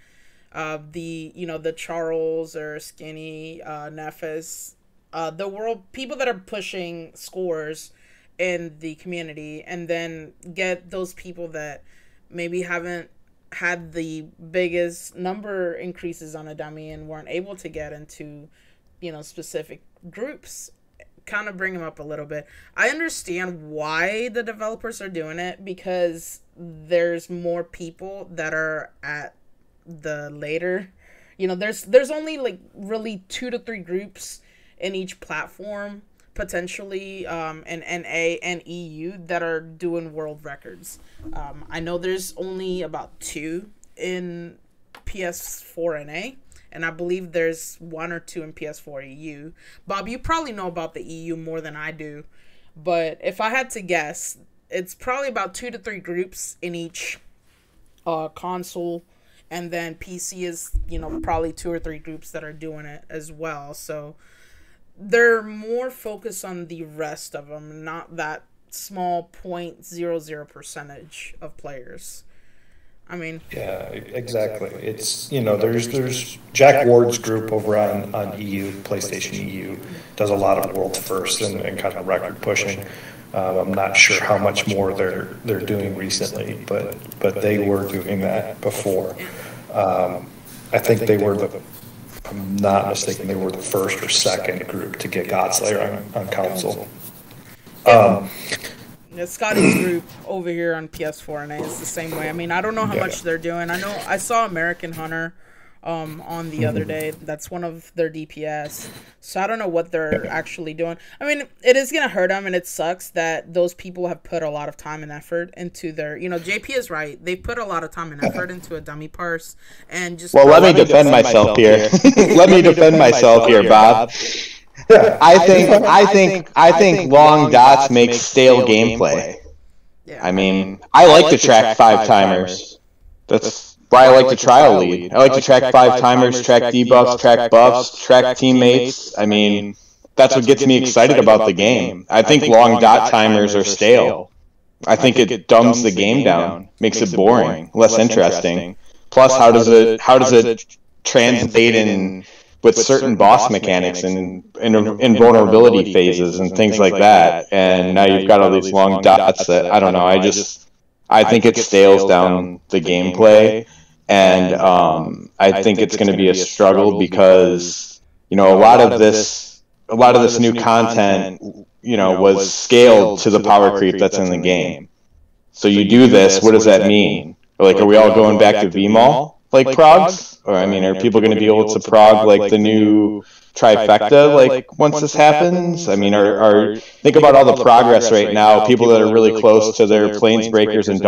the, you know, the Charles or Skinny Nefes, the world, people that are pushing scores in the community, and then get those people that maybe haven't had the biggest number increases on a dummy and weren't able to get into, you know, specific groups, kind of bring them up a little bit. I understand why the developers are doing it, because there's more people that are at the later, you know, there's only like really 2 to 3 groups in each platform potentially, in NA and EU that are doing world records. I know there's only about 2 in PS4 NA, and I believe there's 1 or 2 in PS4 EU. Bob, you probably know about the EU more than I do, but if I had to guess, it's probably about 2 to 3 groups in each console, and then PC is, you know, probably 2 or 3 groups that are doing it as well. So they're more focused on the rest of them, not that small 0.00% of players. I mean, yeah, exactly. It's, you know, there's Jack Ward's group over on EU, PlayStation EU, does a lot of world first and kind of record pushing. I'm not sure how much more they're doing recently, but they were doing that before. I think they were the, if I'm not mistaken, they were the first or second group to get Godslayer on console. Scotty's group over here on PS4 and A is the same way. I mean, I don't know how much they're doing. I know I saw American Hunter on the other day. That's one of their DPS. So I don't know what they're actually doing. I mean, it is going to hurt them, and it sucks that those people have put a lot of time and effort into their, you know, JP is right. They put a lot of time and effort into a dummy parse, and just... Well, let me defend myself here. Bob. Yeah. I think long dots make stale gameplay. Yeah. I mean, I like to track 5-timers. That's I like to trial lead. I like to track five-timers, track debuffs, track buffs, track teammates. I mean, that's what gets me excited about the game. I think long dot timers are stale. I think it dumbs the game down, makes it boring, less interesting. Plus, how does it translate in with certain boss mechanics and invulnerability phases and things like that? And now you've got all these long dots that, I don't know, I think it stales down the gameplay, and I think it's going to be a struggle because, you know, a lot of this new content, you know, was scaled to the power creep that's in the game. So you do this, what does that mean? Like, are we all going back to Vmall, like progs? Or, I mean, are people going to be able to prog, like, the new trifecta, like, once this happens? I mean, think about all the progress right now, people that are really close to their Planesbreakers and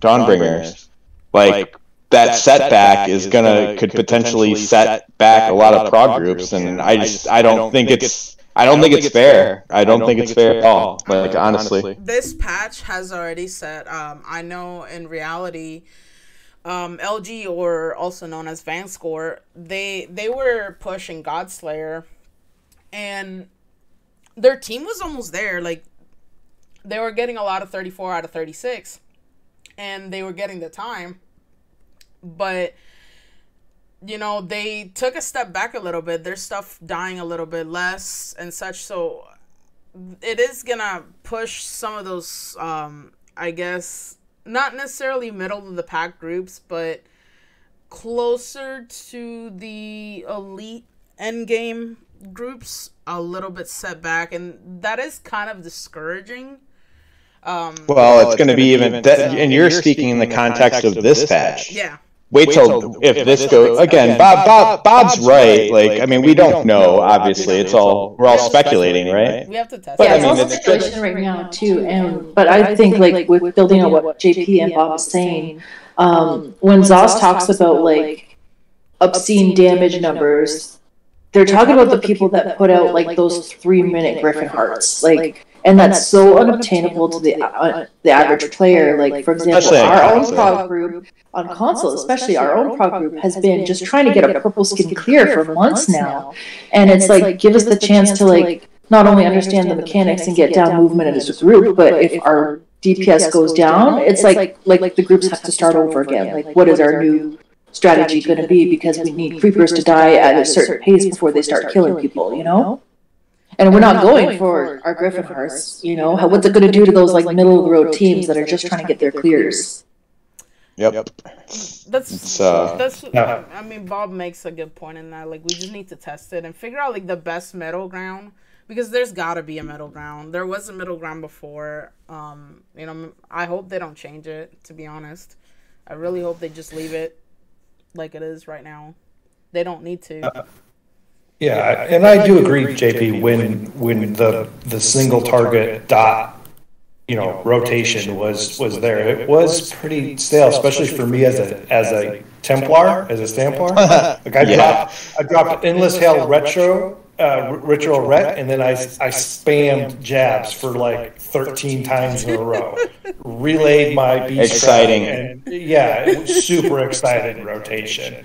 Dawnbringers. Like, that setback is could potentially set back a lot of prog groups, and I don't think it's fair. I don't think it's fair at all, like, honestly. This patch has already set, I know in reality, LG, or also known as VanScore, they were pushing Godslayer, and their team was almost there. Like, they were getting a lot of 34 out of 36, and they were getting the time. But, you know, they took a step back a little bit. Their stuff dying a little bit less and such. So it is going to push some of those, I guess, not necessarily middle of the pack groups, but closer to the elite endgame groups, a little bit set back, and that is kind of discouraging. Well, it's going to be even, and you're speaking in the context of this patch. Yeah. Wait till if this goes again. Bob's right. Like, I mean, we don't know. Obviously, it's all we're all speculating, right? We have to test. Yeah, it's a situation right now too. And but I think, like, with building on what JP and Bob is saying, when ZOS talks about, like, obscene damage numbers, they're talking about the people that put out, like, those 3-minute Griffin Hearts, like. And that's so unobtainable to the average player. Like, for example, our own prog group on console, especially our own prog group, has been just trying to get a purple skin clear for months now. And it's like, give us the chance to, like, not only understand the mechanics and get down movement as a group, but if our DPS goes down, it's like the groups have to start over again. Like, what is our new strategy going to be? Because we need creepers to die at a certain pace before they start killing people, you know? And we're not going for our Griffin Hearts, you know? What's it going to do to those, like, middle-of-the-road teams that are just trying to get their clears? Yep. That's I mean, Bob makes a good point in that. Like, we just need to test it and figure out, like, the best middle ground. Because there's got to be a middle ground. There was a middle ground before. You know, I hope they don't change it, to be honest. I really hope they just leave it like it is right now. They don't need to. Yeah, and I do agree, JP, when the single target dot, you know, rotation was there, it was pretty stale, especially for me as a Templar, as a Stamplar. Like, I dropped Endless Hail Retro Ret, and then I spammed jabs for like 13 times in a row. Relayed my beast. Exciting. And, yeah, it was super exciting rotation.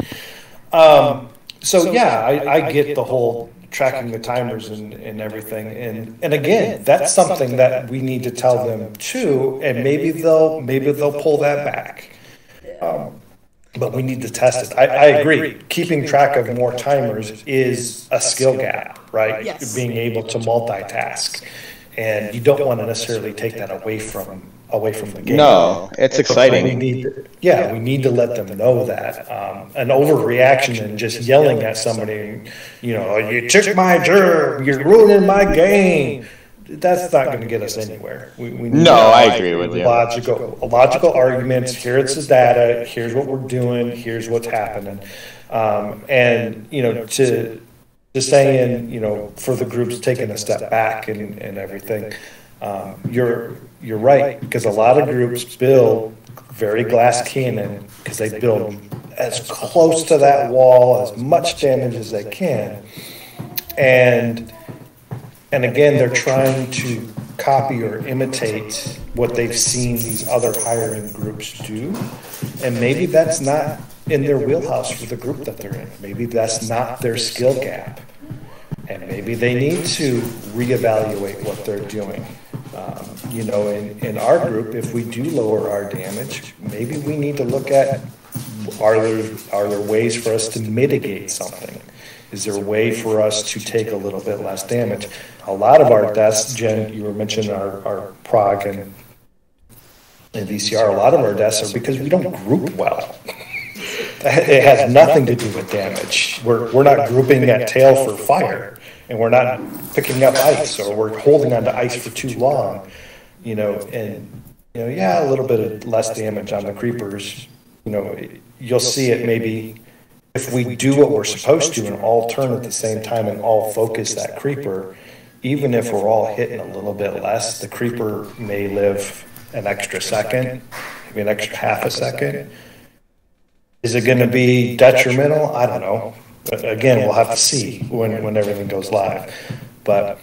So yeah, I get the whole tracking the timers and everything. And again, that's something that we need to tell them too. And maybe they'll pull that back. But we need to test it. I agree. Keeping track of more timers is a skill gap, right? Yes. Being able to multitask. And you don't want to necessarily take that away from the game. No, it's exciting. We need to let them know that. An overreaction and just yelling at somebody, you know, you took my germ, you're ruining my game. That's not going to get us anywhere. I agree with you. Logical arguments. Here's the data. Here's what we're doing. Here's what's happening. And, you know, to saying, you know, for the groups taking a step back and everything. You're right, because a lot of groups build very glass cannon because they build as close to that wall, as much damage as they can. And again, they're trying to copy or imitate what they've seen these other higher end groups do. And maybe that's not in their wheelhouse for the group that they're in. Maybe that's not their skill gap. And maybe they need to reevaluate what they're doing. You know, in our group, if we do lower our damage, maybe we need to look at are there ways for us to mitigate something? Is there a way for us to take a little bit less damage? A lot of our deaths, Jen, you were mentioning our prog and VCR, a lot of our deaths are because we don't group well. It has nothing to do with damage. We're not grouping that tail for fire, and we're not picking up ice, or we're holding on to ice for too long. You know, and, you know, yeah, a little bit of less damage on the creepers. You know, you'll see it maybe... If we do what we're supposed to and all turn at the same time and all focus that creeper, even if we're all hitting a little bit less, the creeper may live an extra second, maybe an extra half a second. Is it going to be detrimental? I don't know. But again, we'll have to see when everything goes live. But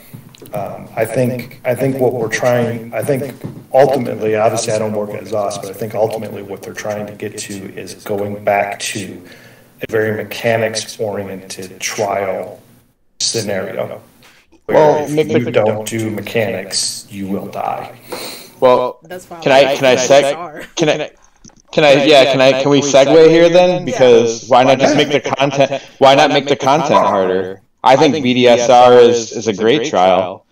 I think what we're trying, I think ultimately, obviously I don't work at ZOS, but I think ultimately what they're trying to get to is going back to a very mechanics-oriented trial scenario. Well, if you don't do mechanics, you will die. Well, can we segue here then? Because why not just make the content? Why not make the content harder? I think BDSR is a great trial.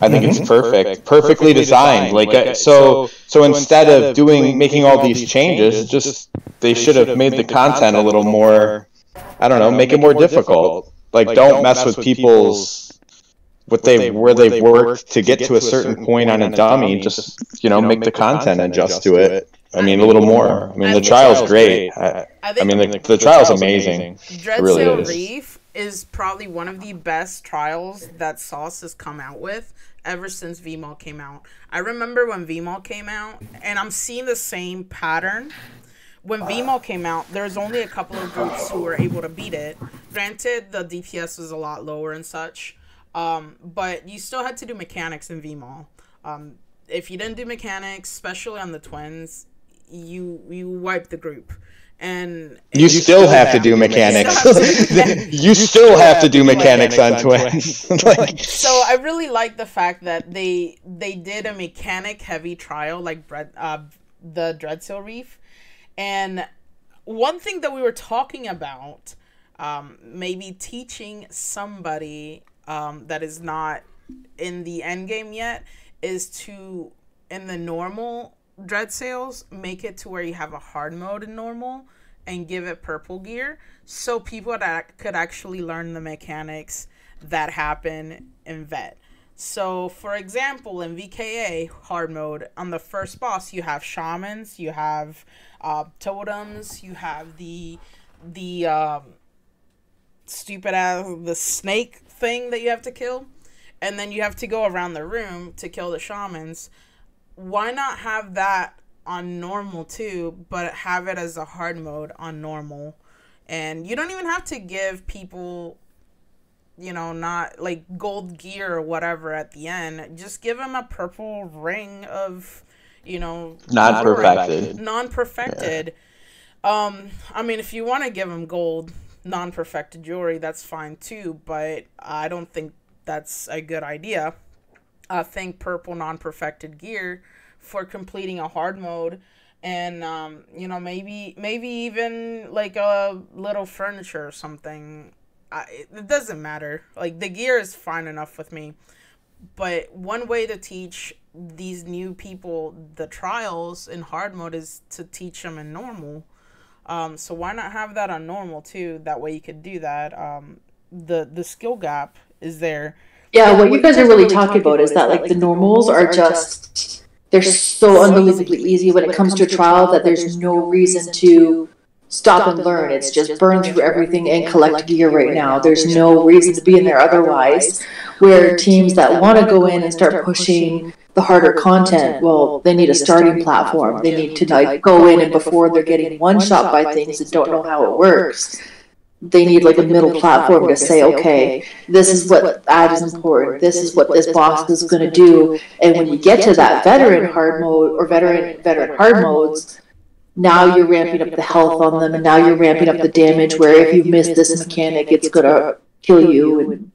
I think it's perfectly designed. Like so instead of making all these changes, just they should have made the content a little more, I don't know, make it more difficult. Like don't mess with people's where they've worked to get to a certain point on a dummy. Just, you know, make the content adjust to it. I mean, a little more. I mean, the trial's great. I mean, the trial's amazing. It really is. Is probably one of the best trials that ZOS has come out with ever since Vmall came out. I remember when Vmall came out, and I'm seeing the same pattern. When Vmall came out, there's only a couple of groups who were able to beat it. Granted, the DPS was a lot lower and such, but you still had to do mechanics in Vmall. If you didn't do mechanics, especially on the twins, you wiped the group. And you still have to do mechanics. You still have to do mechanics on twins. Like, so I really like the fact that they did a mechanic heavy trial like the Dreadsail Reef. And one thing that we were talking about, maybe teaching somebody that is not in the end game yet, is to, in the normal Dreadsails, make it to where you have a hard mode in normal and give it purple gear so people that could actually learn the mechanics that happen in vet. So for example, in VKA hard mode, on the first boss you have shamans, you have totems, you have the stupid ass the snake thing that you have to kill, and then you have to go around the room to kill the shamans. Why not have that on normal too, but have it as a hard mode on normal? And you don't even have to give people, you know, not like gold gear or whatever at the end. Just give them a purple ring of, you know, non-perfected. Yeah. I mean, if you want to give them gold non-perfected jewelry, that's fine too, but I don't think that's a good idea. I think purple non-perfected gear for completing a hard mode, and you know, maybe even like a little furniture or something. It doesn't matter. Like, the gear is fine enough with me. But one way to teach these new people the trials in hard mode is to teach them in normal. So why not have that on normal too? That way you could do that. The skill gap is there. Yeah, what you guys are really talking about is that, like, the normals are just, they're so unbelievably easy when it comes to trial that there's no reason to stop and learn. It's just burn through everything and collect gear right now. There's no reason to be in there otherwise, where teams that want to go in and start pushing the harder content, well, they need a starting platform. They need to, like, go in and before they're getting one-shot by things and don't know how it works. they need like a middle platform to say, okay, this is what ad is important, this is what this boss is going to do, and when you get to that veteran hard mode or veteran hard modes, now you're ramping up the health on them, and now you're ramping up the damage where if you miss this mechanic, it's going to kill you. And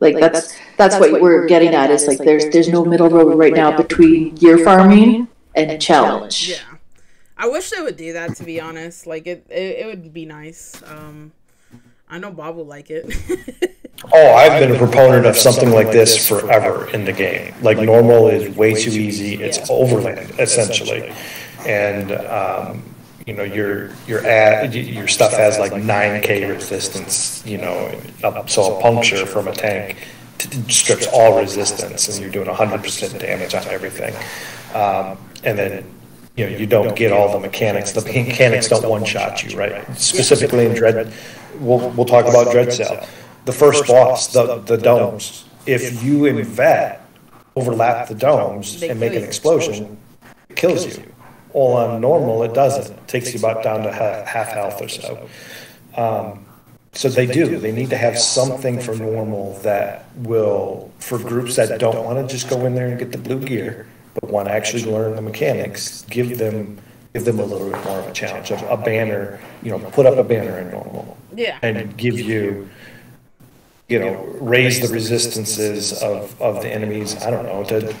like that's what we're getting at, is like there's no middle road right now between gear farming and challenge. Yeah. I wish they would do that, to be honest. Like, it would be nice. I know Bob will like it. Oh, I've been a proponent of something like this forever in the game. Like, normal is way too easy. It's overland, essentially. And, you know, your stuff has, like, 9K resistance, you know. So a puncture from a tank strips all resistance, and you're doing 100% damage on everything. And then... you know, you don't get all the mechanics. The mechanics don't one-shot you, right? Specifically in Dread, we'll talk about Dread Cell. The first boss, the domes. If you and Vet overlap the domes and make an explosion, it kills you. All on normal, it doesn't. It takes you about down to half health or so. So they do. They need to have something for normal that will, for groups that don't want to just go in there and get the blue gear, but want to actually learn the mechanics, give them a little bit more of a challenge. A banner, you know, put up a banner in normal. Yeah. And give you, you know, raise the resistances of the enemies, I don't know, to,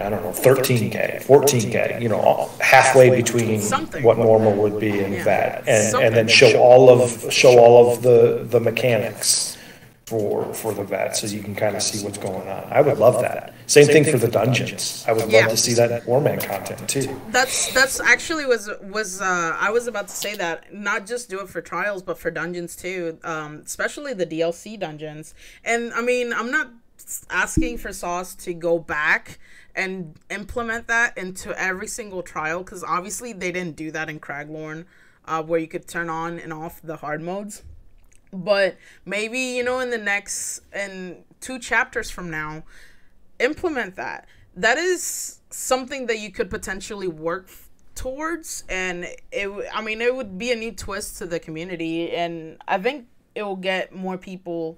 I don't know, 13K, 14K, you know, halfway between what normal would be and that. And then show all of the mechanics for the vet, so you can kind of see what's going on. I would love that. Same thing for the dungeons. I would love to see that Warman content too. That's actually was I was about to say that, not just do it for trials, but for dungeons too, especially the DLC dungeons. And I mean, I'm not asking for Sauce to go back and implement that into every single trial, because obviously they didn't do that in Kraglorn, where you could turn on and off the hard modes. But maybe, you know, in 2 chapters from now, implement that. That is something that you could potentially work towards, and it would be a neat twist to the community, and I think it will get more people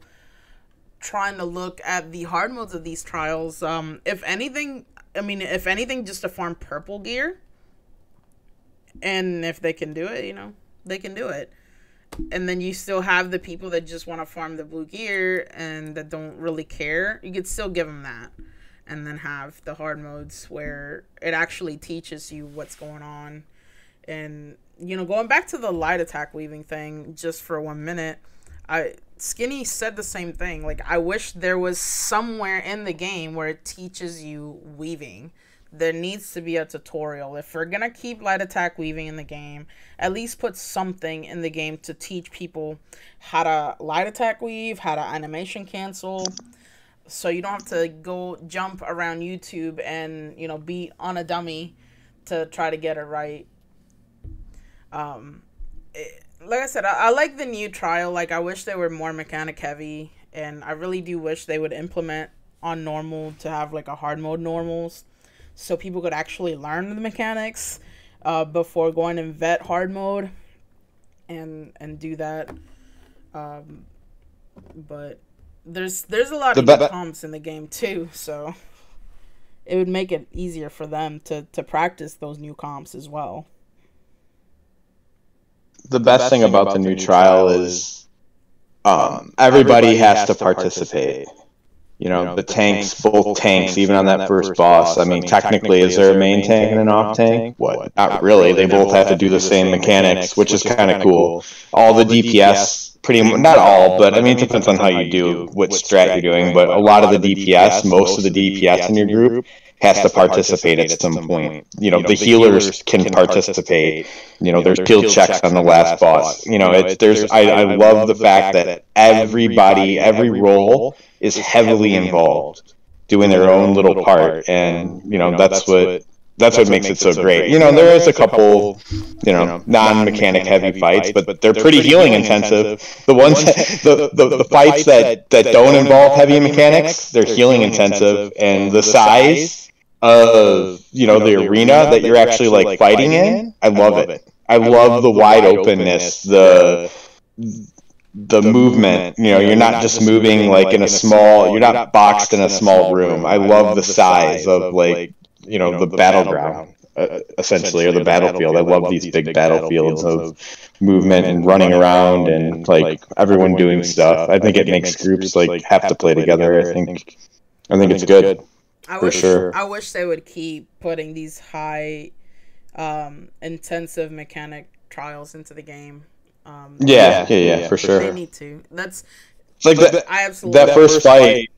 trying to look at the hard modes of these trials. If anything, just to farm purple gear, and if they can do it, you know, they can do it. And then you still have the people that just want to farm the blue gear and that don't really care. You could still give them that, and then have the hard modes where it actually teaches you what's going on. And, you know, going back to the light attack weaving thing just for 1 minute, Skinny said the same thing. Like, I wish there was somewhere in the game where it teaches you weaving. There needs to be a tutorial. If we're gonna keep light attack weaving in the game, at least put something in the game to teach people how to light attack weave, how to animation cancel, so you don't have to go jump around YouTube and, you know, be on a dummy to try to get it right. Like I said, I like the new trial. Like, I wish they were more mechanic heavy, and I really do wish they would implement on normal to have like a hard mode normals, so people could actually learn the mechanics before going in vet hard mode and do that. But there's a lot of comps in the game too, so it would make it easier for them to practice those new comps as well. The best thing about the new trial is everybody has to participate. You know, the tanks, both tanks, even on that first boss. I mean, technically, is there a main tank and an off tank? What? Not really. They both have to do the same mechanics, which is kind of cool. All the DPS, pretty much, not all, but I mean, it depends on how you do, what strat you're doing, but a lot of the DPS, most of the DPS in your group has to participate at some point. You know, the healers can participate. You know, there's heal checks on the last boss. You know, I love the fact that everybody, every role, is heavily involved, doing their own little part, and you know that's what makes it so great. You know, there is a couple, you know, non-mechanic heavy fights, but they're pretty healing intensive. The ones the fights that don't involve heavy mechanics, they're healing intensive, and the size of, you know, the arena that you're actually like fighting in, I love it. I love the wide openness, the movement. You know, you're not just moving like in a small, you're not boxed in a small room. I love the size of like, you know, the battleground, essentially, or the battlefield. I love these big battlefields of movement and running around and like everyone doing stuff. I think it makes groups like have to play together. I think it's good. For sure. I wish they would keep putting these high intensive mechanic trials into the game. Yeah, for sure. They need to. It's like that first fight.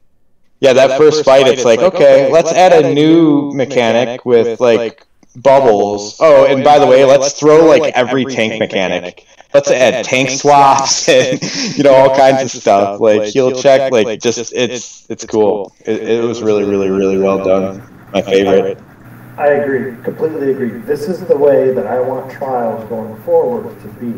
Yeah, that first fight, it's like, okay, let's add a new mechanic with like bubbles. Oh, and by the way, let's throw like every tank mechanic. Let's add tank swaps and, you know, all kinds of stuff. Like heal check, like just it's cool. It was really, really, really well done. My favorite. I agree, completely agree. This is the way that I want trials going forward to be,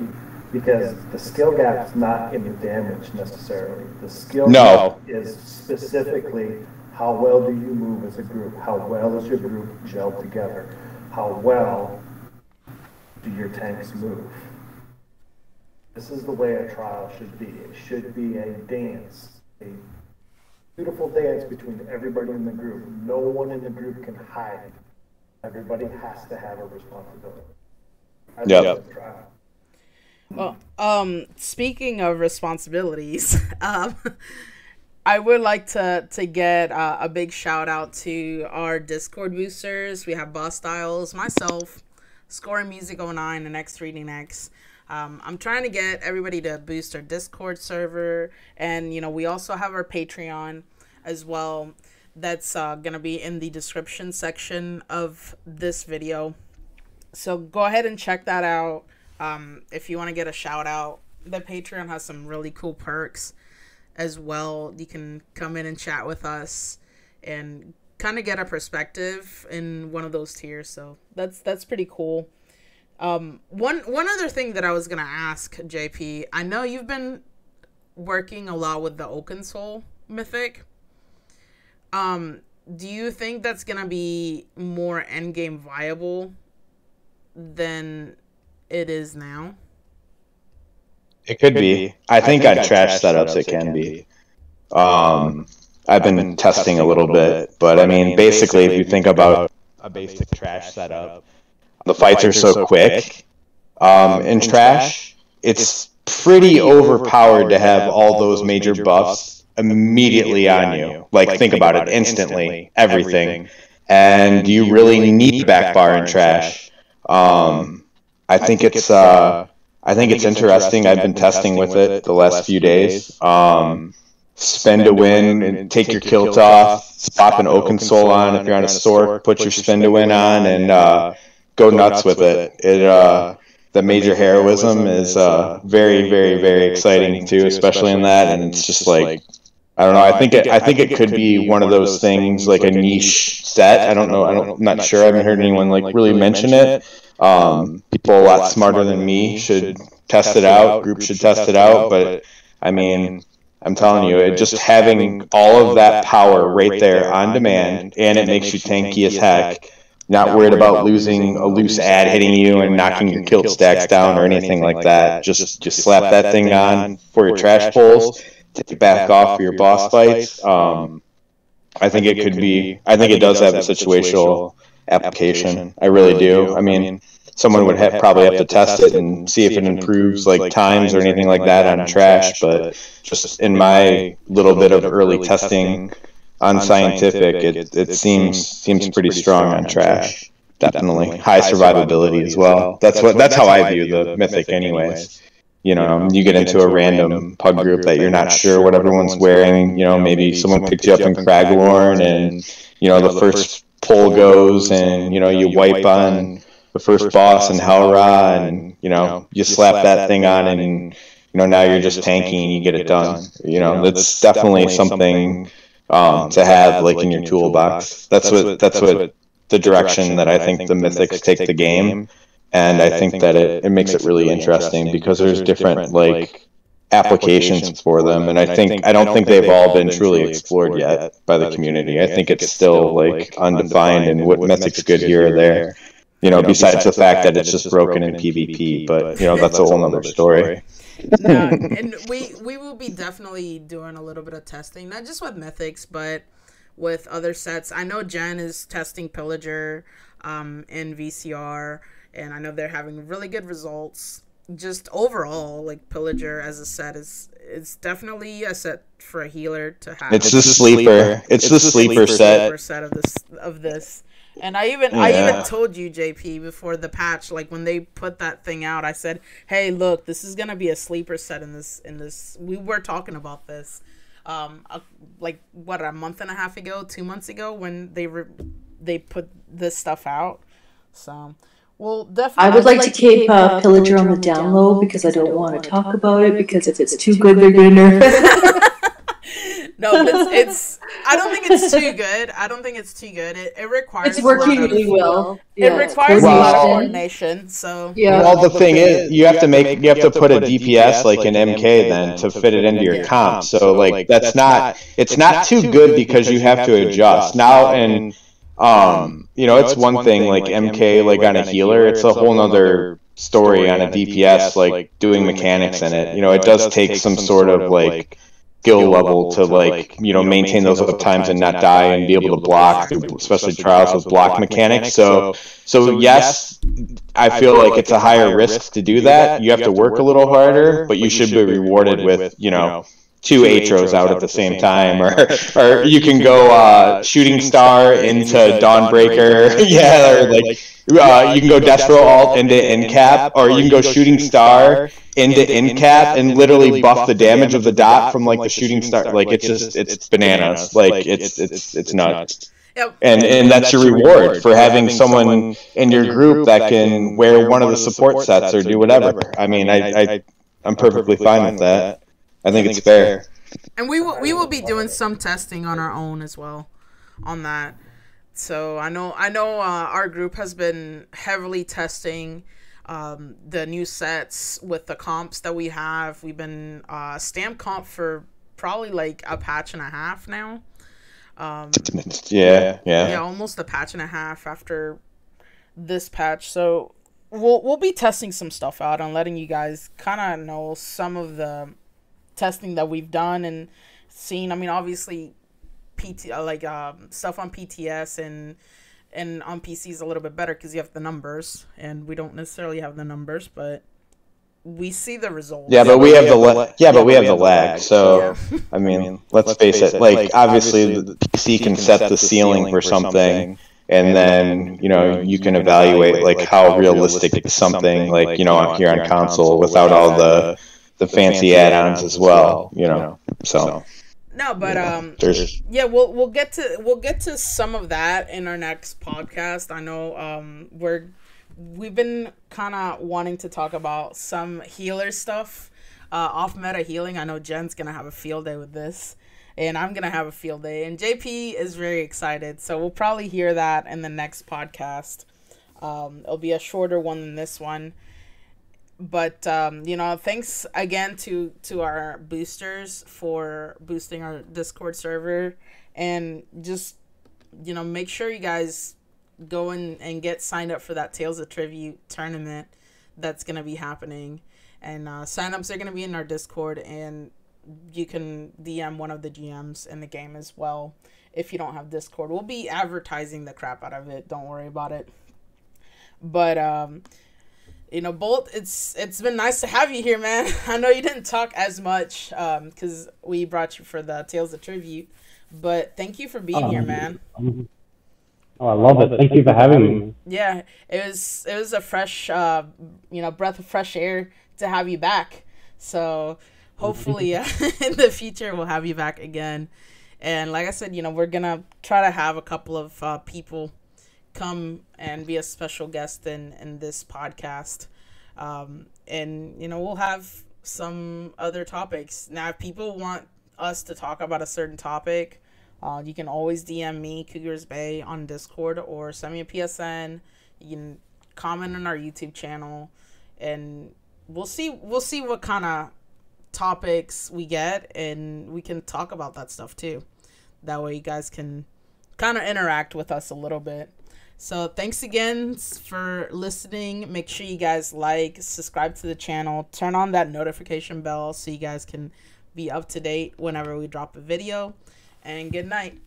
because the skill gap is not in the damage necessarily. The skill gap is specifically how well do you move as a group, how well is your group gelled together, how well do your tanks move. This is the way a trial should be. It should be a dance, a beautiful dance between everybody in the group. No one in the group can hide. Everybody has to have a responsibility. Well, speaking of responsibilities, I would like to get a big shout out to our Discord boosters. We have Boss Styles, myself, Scoring Music 09, and X3DNX. I'm trying to get everybody to boost our Discord server, and you know we also have our Patreon as well. That's going to be in the description section of this video. So go ahead and check that out. If you want to get a shout out, the Patreon has some really cool perks as well. You can come in and chat with us and kind of get a perspective in one of those tiers. So that's pretty cool. One other thing that I was going to ask, JP, I know you've been working a lot with the Oakensoul mythic. Do you think that's gonna be more endgame viable than it is now? It could be. I think on trash setups it can be. I've been testing a little bit, but I mean basically if you think about a basic trash setup, the fights are so quick. In trash, it's pretty overpowered to have all those major buffs immediately on you. Like think about it instantly, everything. And you really need backbar and trash. I think it's interesting. I've been testing with it the last few days. Spend to win and take your kilt off, pop an Oakensoul on if you're on a Sork, put your spend to win on and go nuts with it. The major heroism is very, very, very exciting too, especially in that, and it's just like I don't know. I think it could be one of those things, like a niche set. I don't know. I'm not sure. I haven't heard anyone like really mention it. People a lot smarter than me should test it out. Groups should test it out. But I mean, I'm telling you, it just having all of that power right there on demand, and it makes you tanky as heck. Not worried about losing a loose ad hitting you and knocking your kilt stacks down or anything like that. Just slap that thing on for your trash pulls. Take it back off for your boss fights. I think it does have a situational application. I really do. I mean, someone would probably have to test it and see if it improves like times or anything like that on trash. But just in my little bit of early testing on scientific, it seems pretty strong on trash. Definitely high survivability as well. That's how I view the mythic, anyways. You know, you get into a random pug group that you're not sure what everyone's wearing. You know, maybe someone picked you up in Craglorn, and you know the first pull goes, and you know you wipe on the first boss in Halra, and you know you slap that thing on, and you know now you're just tanking and you get it done. You know, that's definitely something to have like in your toolbox. That's what the direction that I think the mythics take the game, and I think that it makes it really interesting because there's different like applications for them, and I don't think they've all been truly explored yet by the community. I think it's still like undefined and what mythic's good here or there. you know, besides the fact that it's just broken in PvP, but you know, that's a whole other story. Yeah, and we will be definitely doing a little bit of testing, not just with Mythics, but with other sets. I know Jen is testing Pillager in VCR, and I know they're having really good results. Just overall, like, Pillager as a set is, it's definitely a set for a healer to have. It's the sleeper. It's the sleeper set of this. And I even told you, JP, before the patch, like when they put that thing out, I said, "Hey, look, this is gonna be a sleeper set in this." We were talking about this, like what, a month and a half ago, 2 months ago, when they put this stuff out. So, well, definitely. I would like to keep Pillager on the down low because I don't want to talk about it, because if it's too good, they're gonna nerf. No, it's. I don't think it's too good. It requires. It's working really well. Yeah, it requires a lot of coordination. So. Yeah. Well, the thing is, you have to put a DPS like an MK then to fit it into your comp. So like it's not too good because you have to adjust now and you know it's one thing like MK like on a healer, it's a whole nother story on a DPS like doing mechanics in it. You know, it does take some sort of like skill level to like, you know, maintain those up times and not die and be able to block, especially Trials with block mechanics. So yes, I feel like it's a higher risk to do that. You have to work a little harder, but you should be rewarded with, you know, two Atros out at the same time, or you can go Shooting Star into Dawnbreaker, yeah, or like you can go Destro Alt into Incap, or you can go Shooting Star into Incap and literally buff the damage of the dot from like the Shooting Star. Like it's bananas. Like it's nuts. Yep. And that's your reward for having someone in your group that can wear one of the support sets or do whatever. I mean, I'm perfectly fine with that. I think it's fair. And we will be doing some testing on our own as well on that. So I know our group has been heavily testing the new sets with the comps that we have. We've been stamp comp for probably like a patch and a half now. Yeah, almost a patch and a half after this patch. So we'll be testing some stuff out and letting you guys kind of know some of the testing that we've done and seen. I mean, obviously stuff on PTS and on PC is a little bit better because you have the numbers, and we don't necessarily have the numbers, but we see the results. Yeah, but we have the lag. So yeah. I mean, let's face it, like obviously the PC can set the ceiling for something, and then you know you can evaluate like how realistic something like, you know, here on console without all the fancy add-ons as well, you know. So no, but you know, we'll get to some of that in our next podcast. I know we've been kind of wanting to talk about some healer stuff, off meta healing. I know Jen's gonna have a field day with this, and I'm gonna have a field day, and JP is very excited. So we'll probably hear that in the next podcast. It'll be a shorter one than this one. But, you know, thanks again to our boosters for boosting our Discord server. And just, you know, make sure you guys go and get signed up for that Tales of Tribute tournament that's going to be happening. And sign-ups are going to be in our Discord. And you can DM one of the GMs in the game as well if you don't have Discord. We'll be advertising the crap out of it. Don't worry about it. But, you know, Bolt, it's been nice to have you here, man. I know you didn't talk as much because we brought you for the Tales of Tribute, but thank you for being here, man. Oh, I love it. Thank you for having me. Yeah, it was a fresh, you know, breath of fresh air to have you back. So hopefully in the future we'll have you back again. And like I said, you know, we're going to try to have a couple of people come and be a special guest in this podcast, and you know, we'll have some other topics. Now if people want us to talk about a certain topic, you can always DM me, Cougarisbae, on Discord, or send me a PSN. You can comment on our YouTube channel, and we'll see what kind of topics we get, and we can talk about that stuff too. That way you guys can kind of interact with us a little bit. So thanks again for listening. Make sure you guys like, subscribe to the channel, turn on that notification bell so you guys can be up to date whenever we drop a video. And good night.